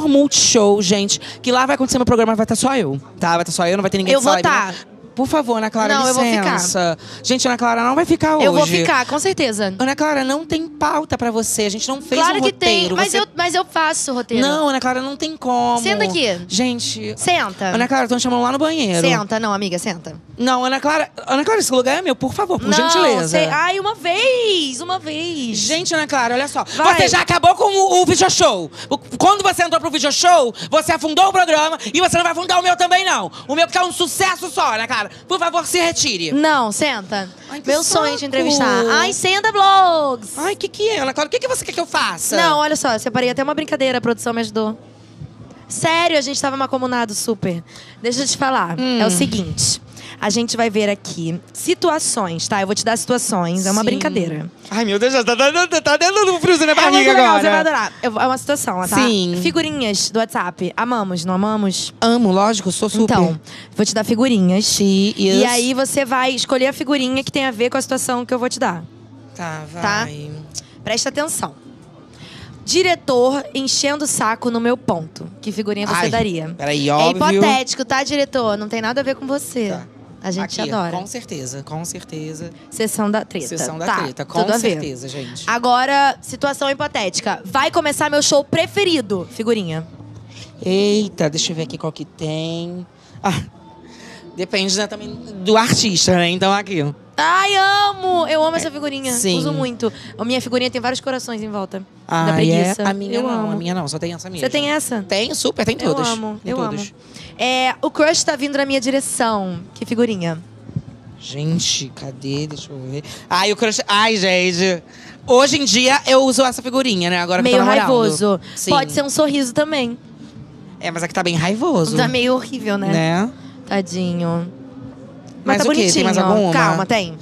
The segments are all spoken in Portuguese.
por Multishow, gente, que lá vai acontecer meu programa, vai estar só eu, tá? Vai estar só eu, não vai ter ninguém que saiba. Eu vou estar. Por favor, Ana Clara, não, licença. Eu vou ficar. Gente, Ana Clara não vai ficar hoje. Eu vou ficar, com certeza. Ana Clara, não tem pauta pra você. A gente não fez claro um roteiro. Claro que tem, mas, você... mas eu faço o roteiro. Não, Ana Clara, não tem como. Senta aqui. Gente… Senta. Ana Clara, estão te chamando lá no banheiro. Senta. Não, amiga, senta. Não, Ana Clara… Ana Clara, esse lugar é meu, por favor, por gentileza. Sei. Ai, uma vez. Gente, Ana Clara, olha só. Vai. Você já acabou com o video show. Quando você entrou pro video show, você afundou o programa. E você não vai afundar o meu também, não. O meu porque é um sucesso só, Ana Clara. Por favor, se retire. Não, senta. Ai, meu saco. Sonho de entrevistar. Ai, senta, blogs. Ai, que é, Ana Clara? O que você quer que eu faça? Não, olha só, eu separei até uma brincadeira, a produção me ajudou. Sério, a gente tava macomunado super. Deixa eu te falar, é o seguinte… A gente vai ver aqui situações, tá? Eu vou te dar situações, é uma brincadeira. Ai, meu Deus, tá dando um friozinho na barriga agora. Você vai adorar. É uma situação, tá? Sim. Figurinhas do WhatsApp. Amamos, não amamos? Amo, lógico, sou super. Então, vou te dar figurinhas. Sim, isso. E aí você vai escolher a figurinha que tem a ver com a situação que eu vou te dar. Tá, vai. Tá? Presta atenção. Diretor enchendo o saco no meu ponto. Que figurinha você daria? Peraí, óbvio. É hipotético, tá, diretor? Não tem nada a ver com você. Tá. A gente aqui, adora. Com certeza, com certeza. Sessão da treta. Sessão da treta, com certeza, gente. Agora, situação hipotética. Vai começar meu show preferido, figurinha. Eita, deixa eu ver aqui qual que tem. Ah, depende, né, também do artista, né? Então, aqui. Ai, amo! Eu amo essa figurinha. Sim. Uso muito. A minha figurinha tem vários corações em volta. Ah, da preguiça. É? A minha não, a minha não. Só tem essa mesmo. Você tem essa? Tem, super. Tem todas. Eu amo, tem todas. É, o crush tá vindo na minha direção. Que figurinha. Gente, cadê? Deixa eu ver. Ai, o crush… Ai, gente. Hoje em dia, eu uso essa figurinha, né? Agora meio que eu tô namorando. Raivoso. Sim. Pode ser um sorriso também. É, mas aqui tá bem raivoso. Tá meio horrível, né? Né? Tadinho. Mas tá bonitinho. Tem mais alguma? Calma, tem.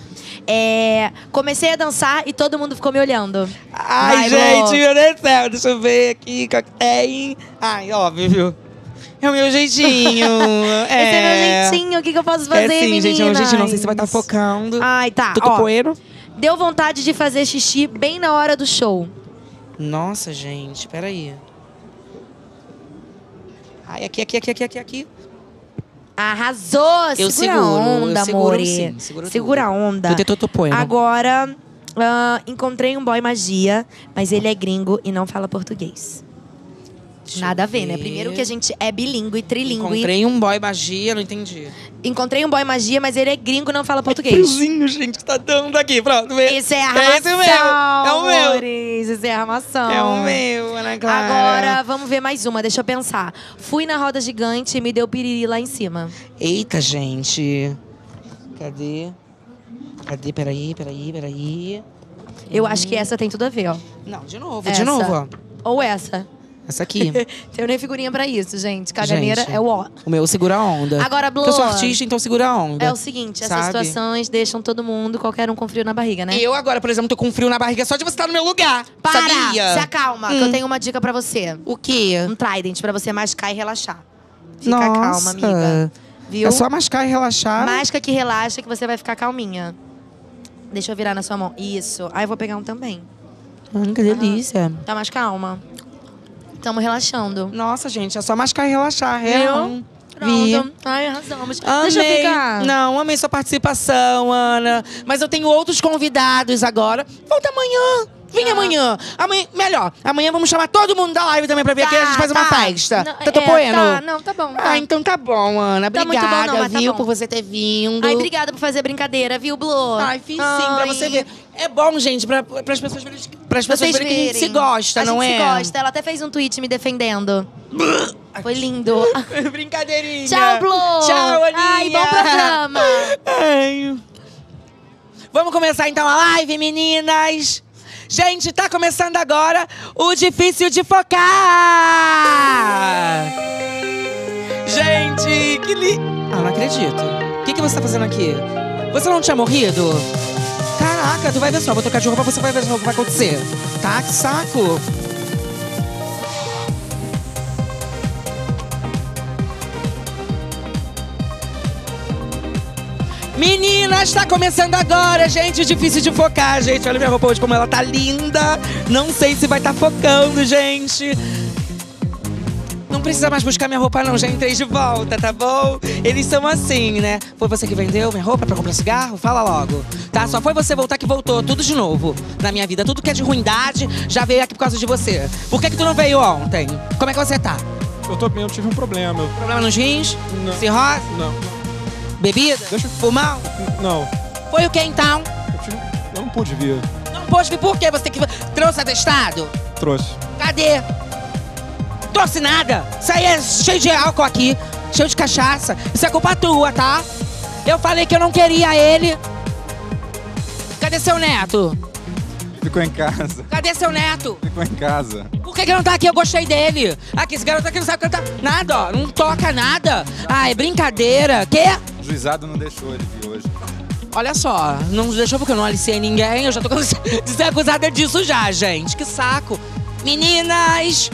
É, comecei a dançar e todo mundo ficou me olhando. Ai, gente, meu Deus do céu. Deixa eu ver aqui. Ai, óbvio. É o meu jeitinho. Esse é meu jeitinho. O que eu posso fazer, sim, meninas? Gente, é o jeitinho. Não sei se vai estar focando. Ai, tá. Tudo poeiro. Deu vontade de fazer xixi bem na hora do show. Nossa, gente. Peraí. Ai, aqui. Arrasou! Eu segura a onda, amor. Segura a onda. Agora, encontrei um boy magia, mas ele é gringo e não fala português. Nada a ver, né? Primeiro que a gente é bilíngue, trilingue. Encontrei um boy magia, não entendi. Encontrei um boy magia, mas ele é gringo e não fala português. É friozinho, gente, que tá dando aqui. Pronto, esse é armação, é esse meu. É o meu. Amores, esse é armação. É o meu, Ana Clara. Agora, vamos ver mais uma, deixa eu pensar. Fui na roda gigante e me deu piriri lá em cima. Eita, gente. Cadê? Peraí. Eu acho que essa tem tudo a ver, ó. Não, de novo, ó. Ou essa. Essa aqui. Tenho nem figurinha pra isso, gente. Caganeira é o ó. O meu segura a onda. Agora, Blô. Eu sou artista, então segura a onda. É o seguinte, essas situações deixam todo mundo, qualquer um com frio na barriga, né? Eu agora, por exemplo, tô com frio na barriga só de você estar no meu lugar. Para! Sabia? Se acalma, que eu tenho uma dica pra você. O quê? Um Trident pra você mascar e relaxar. Fica calma, amiga. Viu? É só mascar e relaxar. Masca que relaxa, que você vai ficar calminha. Deixa eu virar na sua mão. Isso. Aí eu vou pegar um também. Que delícia. Tá mais calma. Estamos relaxando. Nossa, gente, é só mascar e relaxar. Viu? Pronto. Ai, arrasamos. Amei. Deixa eu ficar. Não, amei sua participação, Ana. Mas eu tenho outros convidados agora. Volta amanhã. Vem amanhã. Melhor, amanhã vamos chamar todo mundo da live também pra ver aqui. A gente faz uma festa. Tá apoiando? Tá, não, tá bom. Tá. Ah, então tá bom, Ana. Obrigada, tá muito bom, não, viu, tá bom. Por você ter vindo. Ai, obrigada por fazer brincadeira, viu, Blô? Ai, fiz sim, pra você ver. É bom, gente, pras pessoas verem que a gente se gosta, não é? A gente se gosta. Ela até fez um tweet me defendendo. Foi lindo. Brincadeirinha. Tchau, Blô. Tchau, Aninha. Ai, bom programa. Ai. Vamos começar, então, a live, meninas. Gente, tá começando agora o Difícil de Focar. Gente, que lindo. Ah, não acredito. O que você tá fazendo aqui? Você não tinha morrido? Caraca, tu vai ver só, vou trocar de roupa, você vai ver só o que vai acontecer. Tá, que saco. Meninas, tá começando agora, gente. Difícil de focar, gente. Olha minha roupa hoje, como ela tá linda. Não sei se vai tá focando, gente. precisa mais buscar minha roupa não, já entrei de volta, tá bom? Eles são assim, né? Foi você que vendeu minha roupa pra comprar cigarro? Fala logo. Tá, só foi você voltar que voltou, tudo de novo. Na minha vida, tudo que é de ruindade já veio aqui por causa de você. Por que que tu não veio ontem? Como é que você tá? Eu tô bem, eu tive um problema. Problema nos rins? Não. Cirrose? Não. Bebida? Deixa eu... Fumar? Não. Foi o que então? Eu não pude vir. Não pôde vir por quê? Você que trouxe atestado? Trouxe. Cadê? Trouxe nada. Isso aí é cheio de álcool aqui, cheio de cachaça. Isso é culpa tua, tá? Eu falei que eu não queria ele. Cadê seu neto? Ficou em casa. Cadê seu neto? Ficou em casa. Por que ele não tá aqui? Eu gostei dele. Aqui, esse garoto aqui não sabe cantar nada, ó. Não toca nada. Ah, é brincadeira. Quê? O juizado não deixou ele vir hoje. Olha só, não nos deixou porque eu não aliciei ninguém. Eu já tô de ser acusada disso já, gente. Que saco. Meninas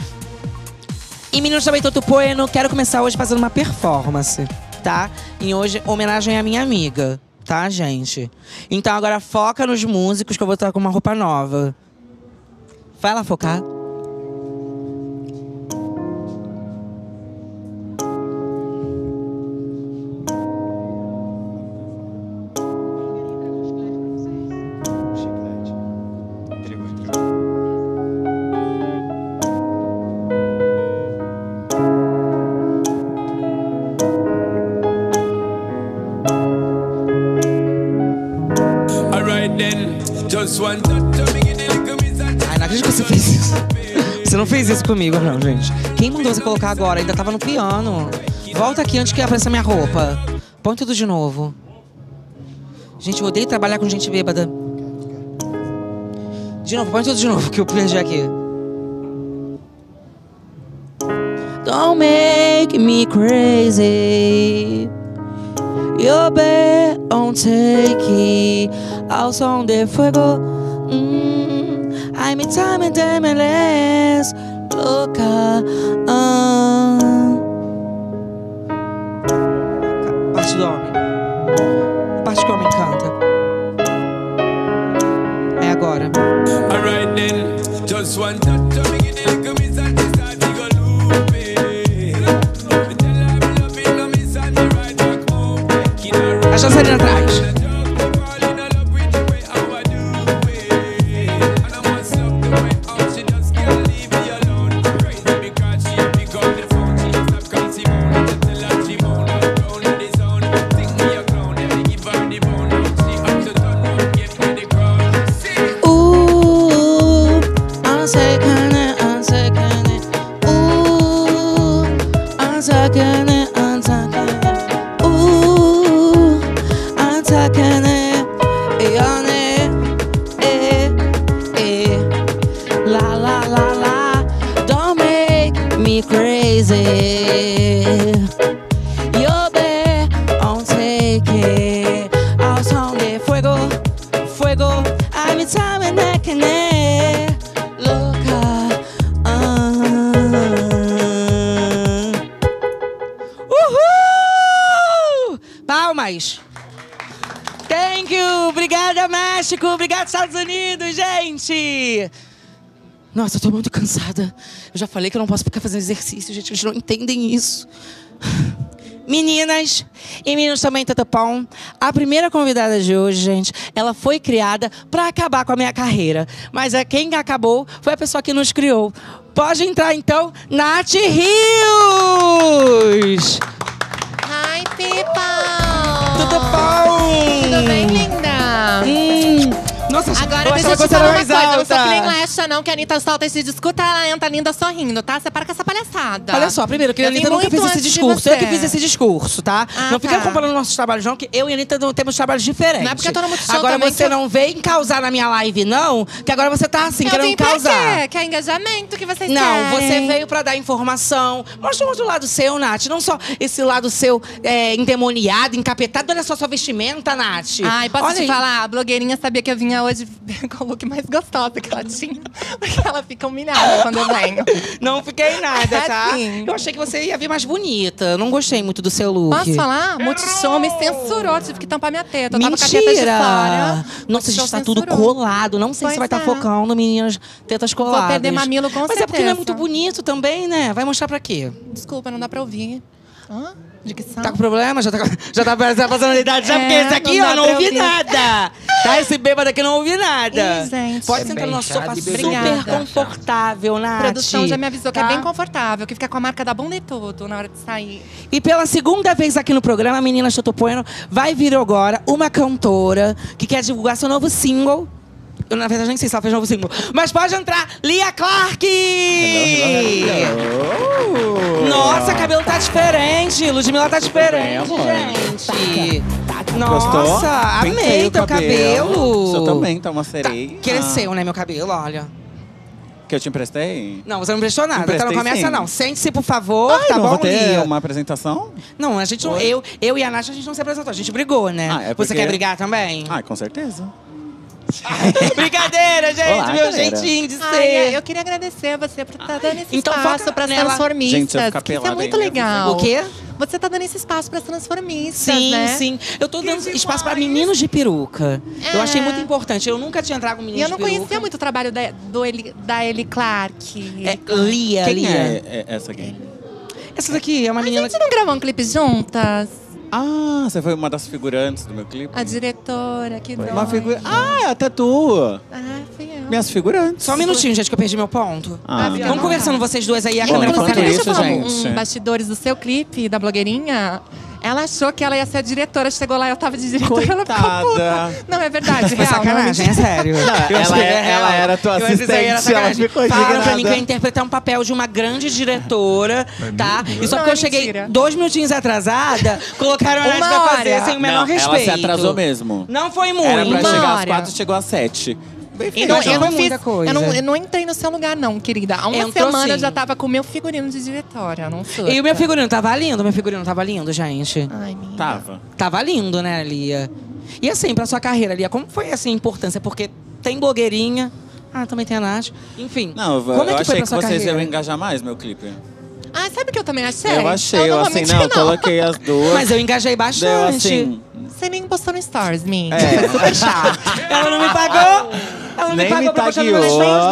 e meninos também, tô tupoendo. Quero começar hoje fazendo uma performance, tá? E hoje, homenagem à minha amiga, tá, gente? Então agora foca nos músicos que eu vou estar com uma roupa nova. Vai lá focar. Ai, não acredito que você fez isso. Você não fez isso comigo, não, gente. Quem mandou você colocar agora? Ainda tava no piano. Volta aqui antes que apareça minha roupa. Põe tudo de novo. Gente, eu odeio trabalhar com gente bêbada. De novo, põe tudo de novo, que eu perdi aqui. Don't make me crazy. Your bed on take ao som de fuego. I'm in time and time and less louca. Parte do homem. Parte que o homem canta. É agora. Alright then, just one touch of me in the camisa. A dançarina atrás. Nossa, eu tô muito cansada. Eu já falei que eu não posso ficar fazendo exercício, gente. Eles não entendem isso. Meninas e meninos também, Tatapão. A primeira convidada de hoje, gente, ela foi criada pra acabar com a minha carreira. Mas quem acabou foi a pessoa que nos criou. Pode entrar, então, Nath Rios! Hi, people! Tatapão! Tudo bem, linda? Nossa, agora deixa eu te falar uma coisa, eu não sou que nem Lesha não, que a Anitta solta esse discurso, ela entra linda sorrindo, tá? Você para com essa palhaçada. Olha só, primeiro, que eu a Anitta nunca fez esse discurso, eu que fiz esse discurso, tá? Ah, não fica comparando nossos trabalhos não, que eu e a Anitta temos trabalhos diferentes. Não é porque eu tô no Multishow agora também, você eu... não vem causar na minha live não, que agora você tá assim, eu querendo causar. Eu vim pra quê? Que é engajamento que vocês não, querem. Não, você veio pra dar informação, mostra um outro lado seu, Nath, não só esse lado seu endemoniado, encapetado, olha só sua vestimenta, Nath. Ai, posso te falar? A blogueirinha sabia que eu vinha hoje. pode ver com o look mais gostosa que ela tinha. Porque ela fica humilhada quando eu venho. Não fiquei nada, tá? Assim. Eu achei que você ia vir mais bonita. Não gostei muito do seu look. Posso falar? Multishow me censurou. Tive que tampar minha teta. Eu tava com a teta de fora. Nossa, a gente tá tudo colado. Não sei se vai estar focando, meninas, tetas coladas. Vou perder mamilo, com certeza. Mas é porque não é muito bonito também, né? Vai mostrar pra quê? Desculpa, não dá pra ouvir. Hã? Dicção? Tá com problema? Já tá passando a idade já, porque esse aqui, ó, não ouvi nada. Tá? Esse bêbado aqui não ouvi nada. Ih, gente. Pode sentar no nosso sofá super confortável, Nath. A produção já me avisou que é bem confortável, que fica com a marca da bunda e tudo na hora de sair. E pela segunda vez aqui no programa, a menina Chotopoeno vai vir agora uma cantora que quer divulgar seu novo single. Eu, na verdade, nem sei se ela fez novo single. Mas pode entrar, Lia Clark! Hello. Nossa, o cabelo tá diferente. Ludmilla tá diferente, gente. Nossa, gostou? Amei teu cabelo. Você também, tá uma sereia. Tá. Cresceu, né, meu cabelo, olha. Que eu te emprestei? Não, você não emprestou nada. Então não começa, não. Sente-se, por favor. Ai, tá não, bom, vou ter Lia? Uma apresentação? Não, a gente não, eu e a Nath, a gente não se apresentou. A gente brigou, né? Ah, é porque... Você quer brigar também? Ah, com certeza. Brincadeira, gente, olá, meu galera. Jeitinho de ser. Ai, eu queria agradecer a você por estar dando esse espaço para as transformistas. Gente, isso é muito legal. O quê? Você tá dando esse espaço para as transformistas, sim, né? Sim, sim. Eu tô dando espaço para meninos de peruca. Eu achei muito importante. Eu nunca tinha entrado com meninos de peruca. E eu não conhecia muito o trabalho da Lia Clark. É, Lia, quem é essa aqui? Essa daqui é uma menina… A gente não gravou um clipe juntas? Ah, você foi uma das figurantes do meu clipe? A diretora, que dói. Uma figura... Ah, até tu! Ah, fui eu. Minhas figurantes. Só um minutinho, gente, que eu perdi meu ponto. Vamos conversando vocês duas aí, a câmera falando isso, gente. Inclusive, bastidores do seu clipe, da blogueirinha… Ela achou que ela ia ser a diretora, chegou lá e eu tava de diretora, coitada. Ela ficou puta. Não, é verdade, real. Sacanagem, é sério. Ela era tua assistente, ela ficou indignada. Falaram pra mim que eu ia interpretar um papel de uma grande diretora, tá? E só que eu cheguei 2 minutinhos atrasada, colocaram a Nath pra fazer sem o menor respeito. Ela se atrasou mesmo. Não foi muito. Era pra chegar às 4, chegou às 7. Então, eu não entrei no seu lugar, não, querida. Há uma semana eu já tava com o meu figurino de diretora, não surta. E o meu figurino tava lindo? Meu figurino tava lindo, gente? Ai, minha. Tava lindo, né, Lia? E assim, pra sua carreira, Lia, como foi assim, a importância? Porque tem blogueirinha, também tem a Nath. Enfim, não, como é que foi pra sua carreira? Eu achei que vocês iam engajar mais meu clipe. Ah, sabe o que eu também achei? Eu achei, eu coloquei as duas. Mas eu engajei bastante. Deu assim... Você nem postou no Stories, minha. É. Super chato. Ela não me pagou. Ela nem me tagueou.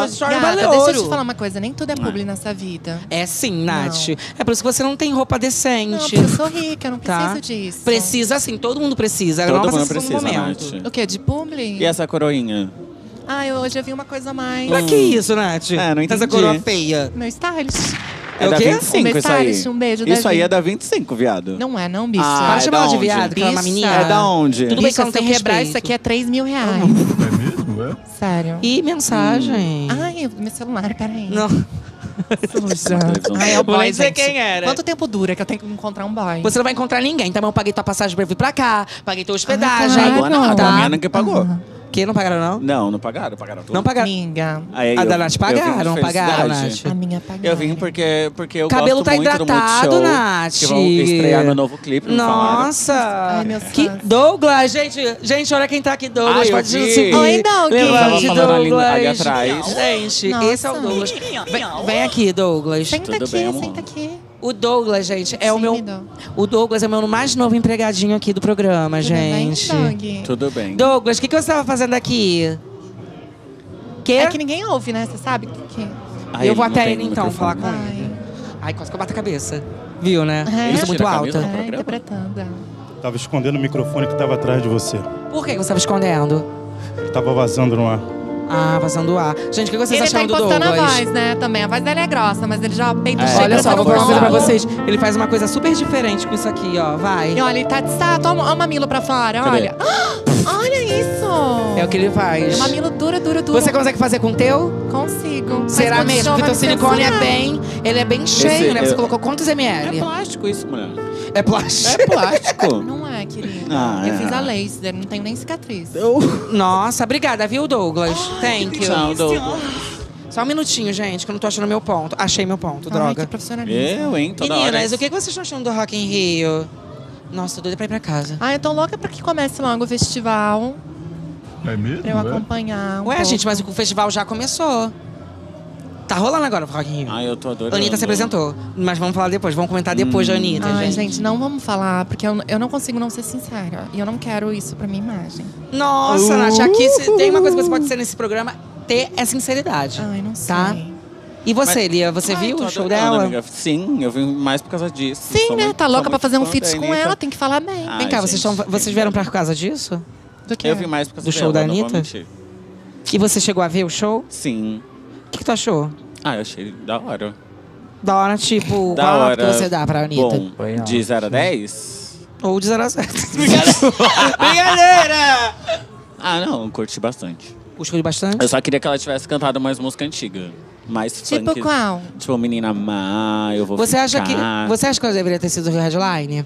Deixa eu te falar uma coisa. Nem tudo é publi nessa vida. É sim, Nath. Não. É por isso que você não tem roupa decente. Não, porque eu sou rica. Eu não preciso disso. Precisa sim. Todo mundo precisa. Todo mundo precisa, Nath. O quê? De publi? E essa coroinha? Ah, hoje eu vi uma coisa a mais. Pra que isso, Nath? É, não entendi. Essa coroa feia. Meu stylist. É da 25, isso aí. Um beijo, isso aí é da 25, viado. Não é, não, bicho. Para de chamar ela de viado, que ela é uma menina. É da onde? Tudo bem que ela não tem respeito. Isso aqui é R$3.000. É mesmo, é? Sério. E mensagem. Ai, meu celular, peraí. Não. Suja. Ai, é o boy, não sei quem era. Quanto tempo dura que eu tenho que encontrar um boy? Você não vai encontrar ninguém. Então eu paguei tua passagem pra vir pra cá. Paguei tua hospedagem. Pagou nada. A minha ninguém pagou. Que não pagaram, não? Não, não pagaram. Pagaram tudo. Não pagaram. Minha. Aí, a da Nath pagaram, não pagaram, Nath. A minha pagaram. Eu vim porque eu gosto muito do Multishow. O cabelo tá hidratado, Nath. Que vão estrear meu novo clipe. Nossa. Ai, meu que Douglas. Gente, olha quem tá aqui, Douglas. Pode ir. Oi, Douglas. Eu tava falando ali atrás. Gente, esse é o Douglas. Vem aqui, Douglas. Senta aqui. O Douglas, gente, é o meu mais novo empregadinho aqui do programa, gente. Tudo bem. Douglas, o que você estava fazendo aqui? É que ninguém ouve, né? Você sabe o que é. Eu vou até ele então falar com ele. Ai, quase que eu bato a cabeça. Viu, né? Eu sou muito alta. Interpretando. Tava escondendo o microfone que tava atrás de você. Por que você tava escondendo? Ele tava vazando no ar. Ah, vazando o ar. Gente, o que vocês acharam do Douglas? Ele tá impostando a voz, né, também. A voz dele é grossa, mas ele já peito cheio. Olha só, vou mostrar pra vocês. Ele faz uma coisa super diferente com isso aqui, ó. Vai. E olha, ele tá de sato. Olha o mamilo pra fora, olha. Olha isso! É o que ele faz. É um mamilo duro, duro, duro. Você consegue fazer com o teu? Consigo. Será mesmo? Porque teu silicone é bem cheio, né? Você colocou quantos ml? É plástico isso, mulher. É plástico? É plástico. Não é, querida. Eu fiz a laser, não tenho nem cicatriz. Nossa, obrigada, viu, Douglas? Thank you. Tchau, Douglas. Só um minutinho, gente, que eu não tô achando meu ponto. Achei meu ponto, droga. Que profissionalismo. Meninas, o que vocês estão achando do Rock in Rio? Nossa, tô doida pra ir pra casa. Ai, eu tô louca pra que comece logo o festival. É mesmo? Pra eu acompanhar. Um pouco. Gente, mas o festival já começou. Tá rolando agora o Rock in Rio. Ah, eu tô adorando. Anitta se apresentou. Mas vamos falar depois, vamos comentar depois da Anitta, gente. Ai, gente, não vamos falar, porque eu não consigo não ser sincera. E eu não quero isso pra minha imagem. Nossa, Nath, aqui tem uma coisa que você pode ser nesse programa, ter é sinceridade. Ai, não sei. Tá? E você, Lia? Você viu o show dela? Amiga. Sim, eu vim mais por causa disso. Sim, né? Tá louca pra fazer um feat com ela, tem que falar bem. Ai, vem cá, gente, vocês vieram pra causa disso? Do que? Eu vim mais por causa do show dela, da Anitta? E você chegou a ver o show? Sim. O que tu achou? Ah, eu achei da hora. Da hora, tipo, da qual hora que você dá pra Anitta? Bom, de 0 a 10? Ou de 0 a 7. Brincadeira! Ah, não, curti bastante. Curtiu bastante? Eu só queria que ela tivesse cantado mais música antiga. Mais tipo funk, qual? Tipo, Menina Má, Eu Vou Ficar. Você acha que ela deveria ter sido headline?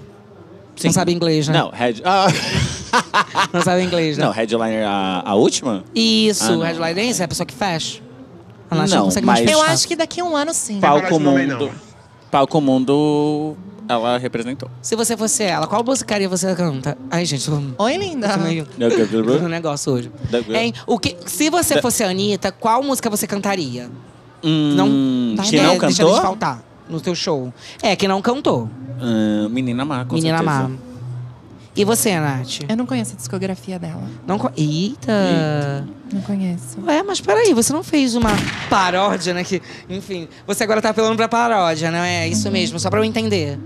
Sim. Não sabe inglês, né? Não, não sabe inglês, né? Não, headliner a última? Isso, headliner é a pessoa que fecha. Ela não, mas eu acho que daqui a um ano, sim. Palco Mundo, ela representou. Se você fosse ela, qual musicaria você canta? Ai, gente, oi, linda. Um negócio hoje. Hein, se você fosse a Anitta, qual música você cantaria? Que não cantou? Deixa faltar no teu show. É, que não cantou. Menina Má, com certeza. Menina Má. E você, Nath? Eu não conheço a discografia dela. Eita! Não conheço. Ué, mas peraí, você não fez uma paródia, né? Enfim, você agora tá apelando pra paródia, né? É isso mesmo, só pra eu entender.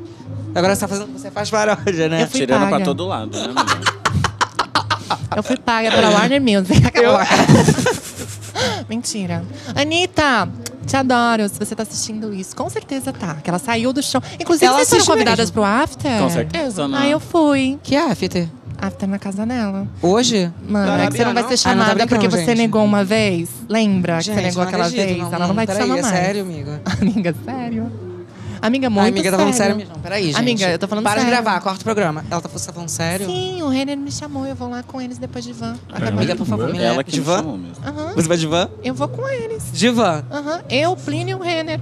Agora você faz paródia, né? Tirando paga pra todo lado, né? Eu fui paga pra Warner Music. Mentira. Anitta, te adoro. Se você tá assistindo isso, com certeza tá. Que ela saiu do show. Inclusive, elas foram convidadas mesmo pro after? Com certeza, não. Eu fui. Que after? After na casa dela. Hoje? Mano, é que você não vai ser chamada porque você negou uma vez. Lembra que você negou aquela vez? Ela não vai te chamar mais. Sério, amiga? Amiga, sério? Amiga, muito sério. Amiga, tá falando sério mesmo. Peraí, gente. Amiga, eu tô falando sério. Para de gravar, corta o programa. Ela tá falando sério? Sim, o Renner me chamou. Eu vou lá com eles depois de van. Amiga, por favor, me leva. Ela que me chamou mesmo. Você vai de van? Eu vou com eles. De van? Aham. Eu, Plínio e o Renner.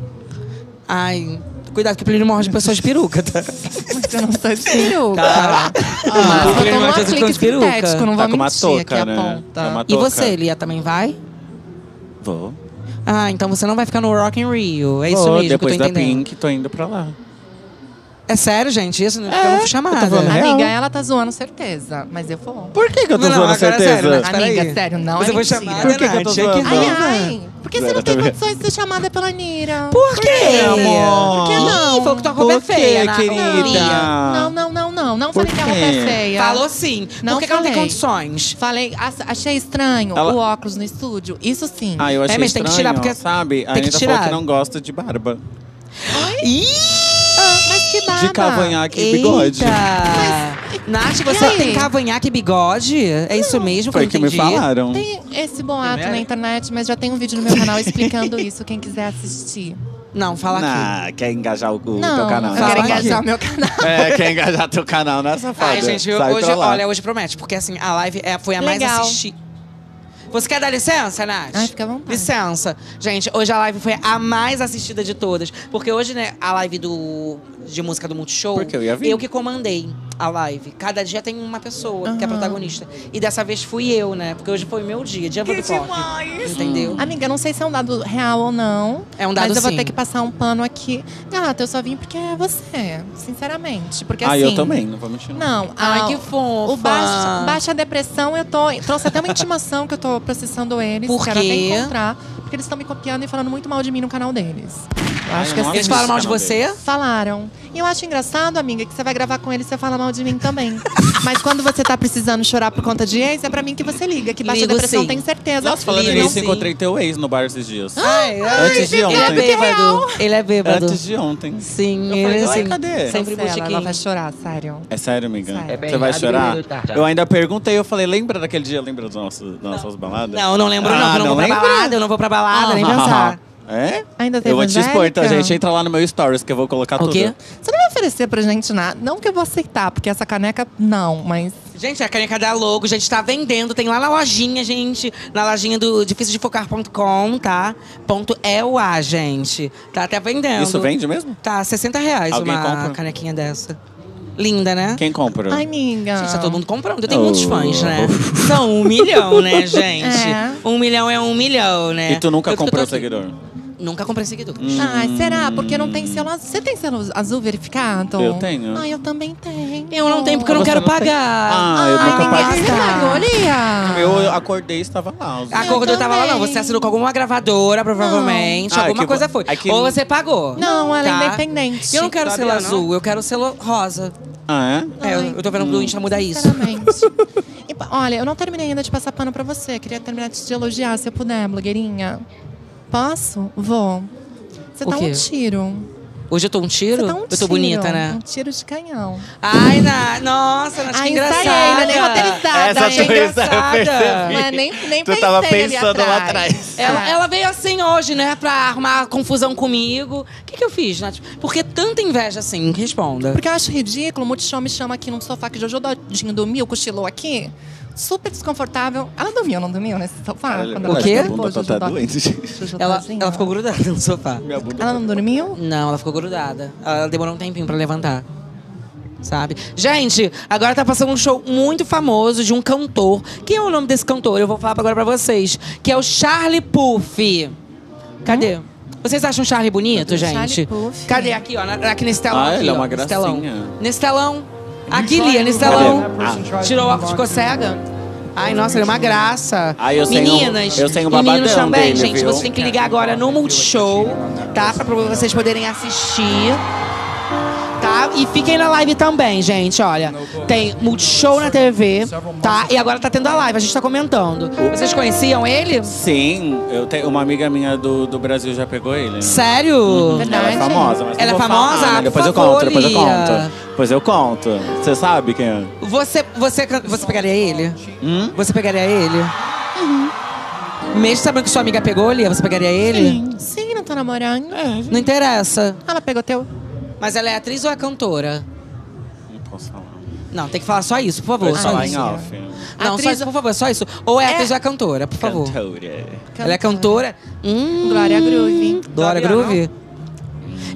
Ai, cuidado que o Plínio morre de pessoas de peruca, tá? Mas eu não sou de peruca. Tá. Mas eu tô num aplique sintético, não vou mentir aqui a ponta. E você, Lia, também vai? Vou. Ah, então você não vai ficar no Rock in Rio. É isso mesmo que eu tô entendendo. Depois da Pink, tô indo pra lá. É sério, gente? Isso? Eu não fui chamada. Amiga, ela tá zoando certeza. Mas eu vou. Por que eu tô zoando certeza? É sério, mas, amiga, sério, não você é mentira. Por que eu tô zoando? Ai, porque você não tem condições de ser chamada pela Nira. Por quê, amor? Por que não? Foi o que tua roupa é feia, né? Não falei que a roupa é feia. Falou sim. Não, por que ela não tem condições? Falei, achei estranho o óculos no estúdio. Isso sim. Ah, eu achei estranho, mas tem que tirar, porque sabe? A Nira falou que não gosta de barba. Ih! Mas que barba. De cavanhaque e bigode. Mas, Nath, você tem cavanhaque e bigode? É isso mesmo? Foi o que me falaram. Tem esse boato na internet, mas já tem um vídeo no meu canal explicando isso, quem quiser assistir. Não, fala aqui. Quer engajar teu canal? Não, quero engajar o meu canal. Quer engajar teu canal nessa fase. Ai, gente, hoje promete, porque assim, a live foi a mais assistida. Você quer dar licença, Nath? Ai, fica à vontade. Licença. Gente, hoje a live foi a mais assistida de todas. Porque hoje, né, a live de música do Multishow… Porque eu ia vir. Eu que comandei a live. Cada dia tem uma pessoa que é protagonista. E dessa vez fui eu, né? Porque hoje foi o meu dia do pop. Entendeu? Amiga, eu não sei se é um dado real ou não. É um dado, mas eu vou ter que passar um pano aqui. Gata, eu só vim porque é você. Sinceramente. Porque assim… Ah, eu também. Não vou mentir, não. Não. Ai, que fofa. O baixa depressão, trouxe até uma intimação que eu tô processando eles. Por quê? Quero até encontrar. Porque eles estão me copiando e falando muito mal de mim no canal deles. Acho que assim, eles falaram mal de você? Falaram. E eu acho engraçado, amiga, que você vai gravar com eles e você fala mal de mim também. Mas quando você tá precisando chorar por conta de ex, é pra mim que você liga. Que baixa depressão, tem certeza. Nossa, falando isso, encontrei teu ex no bar esses dias. Antes de ontem. Ele é bêbado. Antes de ontem. Sim, eu falei, cadê? Sempre botiquinho. Ela vai chorar, sério. É sério, amiga? Você vai chorar? Eu ainda perguntei, eu falei, lembra daquele dia? Lembra das nossas baladas? Não, não lembro não, eu não vou pra balada. Eu não vou pra balada, nem pensar. É? Ainda tem eu vou te expor, então, gente. Entra lá no meu stories que eu vou colocar tudo. O quê? Você não vai oferecer pra gente nada? Não que eu vou aceitar, porque essa caneca, não, mas… Gente, a caneca da Logo, a gente tá vendendo. Tem lá na lojinha, gente. Na lojinha do dificildefocar.com, tá? .eu, gente. Tá até vendendo. Isso vende mesmo? Tá, R$60 uma canequinha dessa. Linda, né? Quem compra? Ai, amiga. Gente, tá todo mundo comprando. Eu tenho muitos fãs, né? São 1 milhão, né, gente? É. 1 milhão é 1 milhão, né? E tu nunca comprou seguidor? Nunca comprei seguidor. Ah, será? Porque não tem selo azul. Você tem selo azul verificado? Eu tenho. Ah, eu também tenho. Eu não tenho porque eu não quero pagar. Ah, eu nunca paguei. Você pagou, Lia? Eu acordei e estava lá. Acordou e estava lá, não. Você assinou com alguma gravadora, provavelmente. Alguma coisa foi. Ou você pagou. Não, ela é independente. Eu não quero selo azul, eu quero selo rosa. Ah, é? É, eu tô vendo que o Insta mudar isso. Sinceramente. E, olha, eu não terminei ainda de passar pano pra você. Queria terminar de te elogiar, se eu puder, blogueirinha. Posso? Vou. Você tá um tiro. Hoje eu tô um tiro? Tá um eu tô bonita, né? Um tiro de canhão. Ai, nossa, Nath, que engraçada. Ensaiei, nem roteirizada. Essa coisa eu percebi. Mas nem tu tava pensando lá atrás. Ela veio assim hoje, né? Pra arrumar confusão comigo. O que eu fiz, Nath? Por que tanta inveja assim? Responda. Porque eu acho ridículo. O Multishow me chama aqui num sofá que o Jojo Dodinho dormiu, cochilou aqui. Super desconfortável. Ela dormiu, não dormiu nesse sofá? O quê? Ela ficou grudada no sofá. Ela não dormiu? Não, ela ficou grudada. Ela demorou um tempinho pra levantar. Sabe? Gente, agora tá passando um show muito famoso de um cantor. Quem é o nome desse cantor? Eu vou falar agora pra vocês. Que é o Charlie Puth. Cadê? Vocês acham o Charlie bonito, gente? Charlie Puth. Cadê? Aqui, ó. Aqui nesse telão. Ah, ele é uma gracinha. Nesse telão. Aqui, Lia, nesse telão. Tirou o óculos, ficou cega. Ai, nossa, ele é uma graça. Meninas, meninos também, gente. Vocês têm que ligar agora no Multishow, tá? Pra vocês poderem assistir. Tá? E fiquem na live também, gente, olha. Tem Multishow na TV, tá? E agora tá tendo a live, a gente tá comentando. Vocês conheciam ele? Sim, eu tenho uma amiga minha do Brasil já pegou ele. Sério? Ela é famosa, mas ela é famosa? Ah, depois eu conto, depois eu conto. Pois eu conto. Você sabe quem é? Você pegaria ele? Você pegaria ele? Mesmo sabendo que sua amiga pegou, Lia, você pegaria ele? Sim, sim, não tô namorando. Não interessa. Ela pegou teu... Mas ela é atriz ou é cantora? Não posso falar. Não, tem que falar só isso, por favor. Só isso. Em off. Não, atriz... só isso, por favor, só isso. Ou é atriz ou é cantora, por favor. Cantora. Ela é cantora? Gloria Groove. Gloria Groove?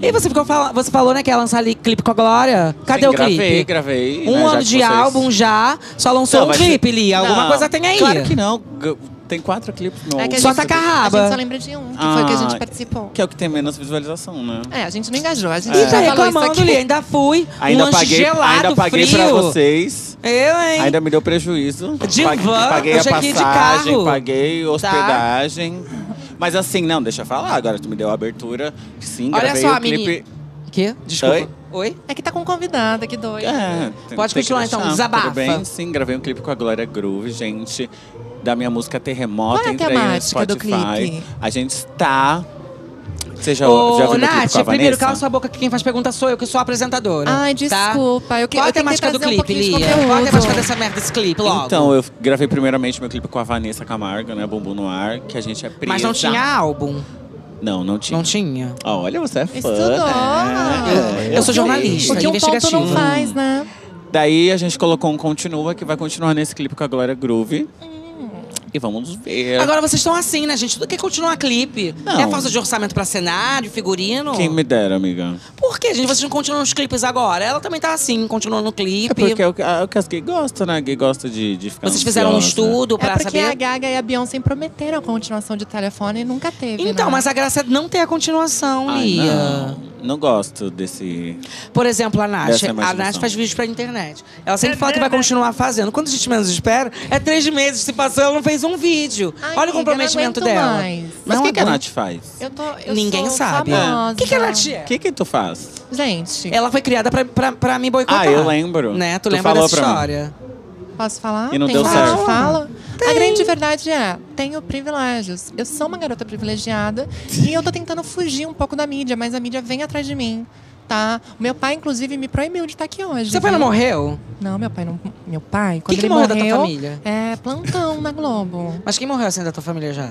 E você falou, né, que ia lançar ali clipe com a Glória? Cadê o clipe? Gravei. Um ano de álbum já, só lançou um clipe, Lia. Alguma coisa tem aí. Claro que não. Tem 4 clipes no... Só tá carraba. A gente só lembra de um, que foi o que a gente participou. Que é o que tem menos visualização, né? É, a gente não engajou. A gente tá reclamando, Lia. Ainda fui. Ainda paguei, gelado, ainda paguei frio pra vocês. Eu, hein? Ainda me deu prejuízo. De van, paguei a passagem, paguei hospedagem. Mas assim, não, deixa eu falar. Agora tu me deu a abertura. Sim, gravei o clipe. Quê? Desculpa. Oi? É que tá com um convidado, que doido. É, pode continuar então, desabafa. Tudo bem? Sim, gravei um clipe com a Gloria Groove, gente. Da minha música Terremota. Qual é a temática do clipe? A gente está... Você já viu Nath, primeiro, cala sua boca, que quem faz pergunta sou eu, que sou a apresentadora. Ai, desculpa. Tá? Qual a temática do clipe, Lia? Qual a temática dessa merda, desse clipe, logo? Então, eu gravei primeiramente meu clipe com a Vanessa Camarga, né? Bumbum no Ar, que a gente é presa. Mas não tinha álbum? Não, não tinha. Não tinha? Oh, olha, você é fã. Estudou! Né? Eu sou jornalista, investigativa. O que um ponto não faz, né? Daí, a gente colocou um continua, que vai continuar nesse clipe com a Gloria Groove. E vamos ver. Agora vocês estão assim, né, gente? Tudo que continuar clipe. Não. É falta de orçamento pra cenário, figurino. Quem me dera, amiga. Por que, gente? Vocês não continuam os clipes agora? Ela também tá assim, continuando no clipe. É porque é o que as gays gostam, né? A gay gosta de ficar vocês ansiosa. Fizeram um estudo pra saber… É porque a Gaga e a Beyoncé prometeram a continuação de Telefone e nunca teve, então, né? Mas a graça é não ter a continuação, Lia. Não gosto desse… Por exemplo, a Nath. A Nath faz vídeos pra internet. Ela sempre fala que vai continuar fazendo. Quando a gente menos espera, é 3 meses. Se passou, ela não fez um vídeo. Ai, olha o comprometimento dela. Mas o que a Nath faz? Ninguém sabe. O que a Nath é? O que tu faz? Gente… Ela foi criada pra me boicotar. Ah, eu lembro. Né? Tu lembra dessa história? Posso falar? E não deu certo. Fala. A grande verdade é, tenho privilégios. Eu sou uma garota privilegiada e eu tô tentando fugir um pouco da mídia, mas a mídia vem atrás de mim. Tá. Meu pai, inclusive, me proibiu de estar aqui hoje. Seu pai não morreu? Não, meu pai não. Meu pai, quando ele morreu… Quem morreu da tua família? É, plantão na Globo. Mas quem morreu assim da tua família já?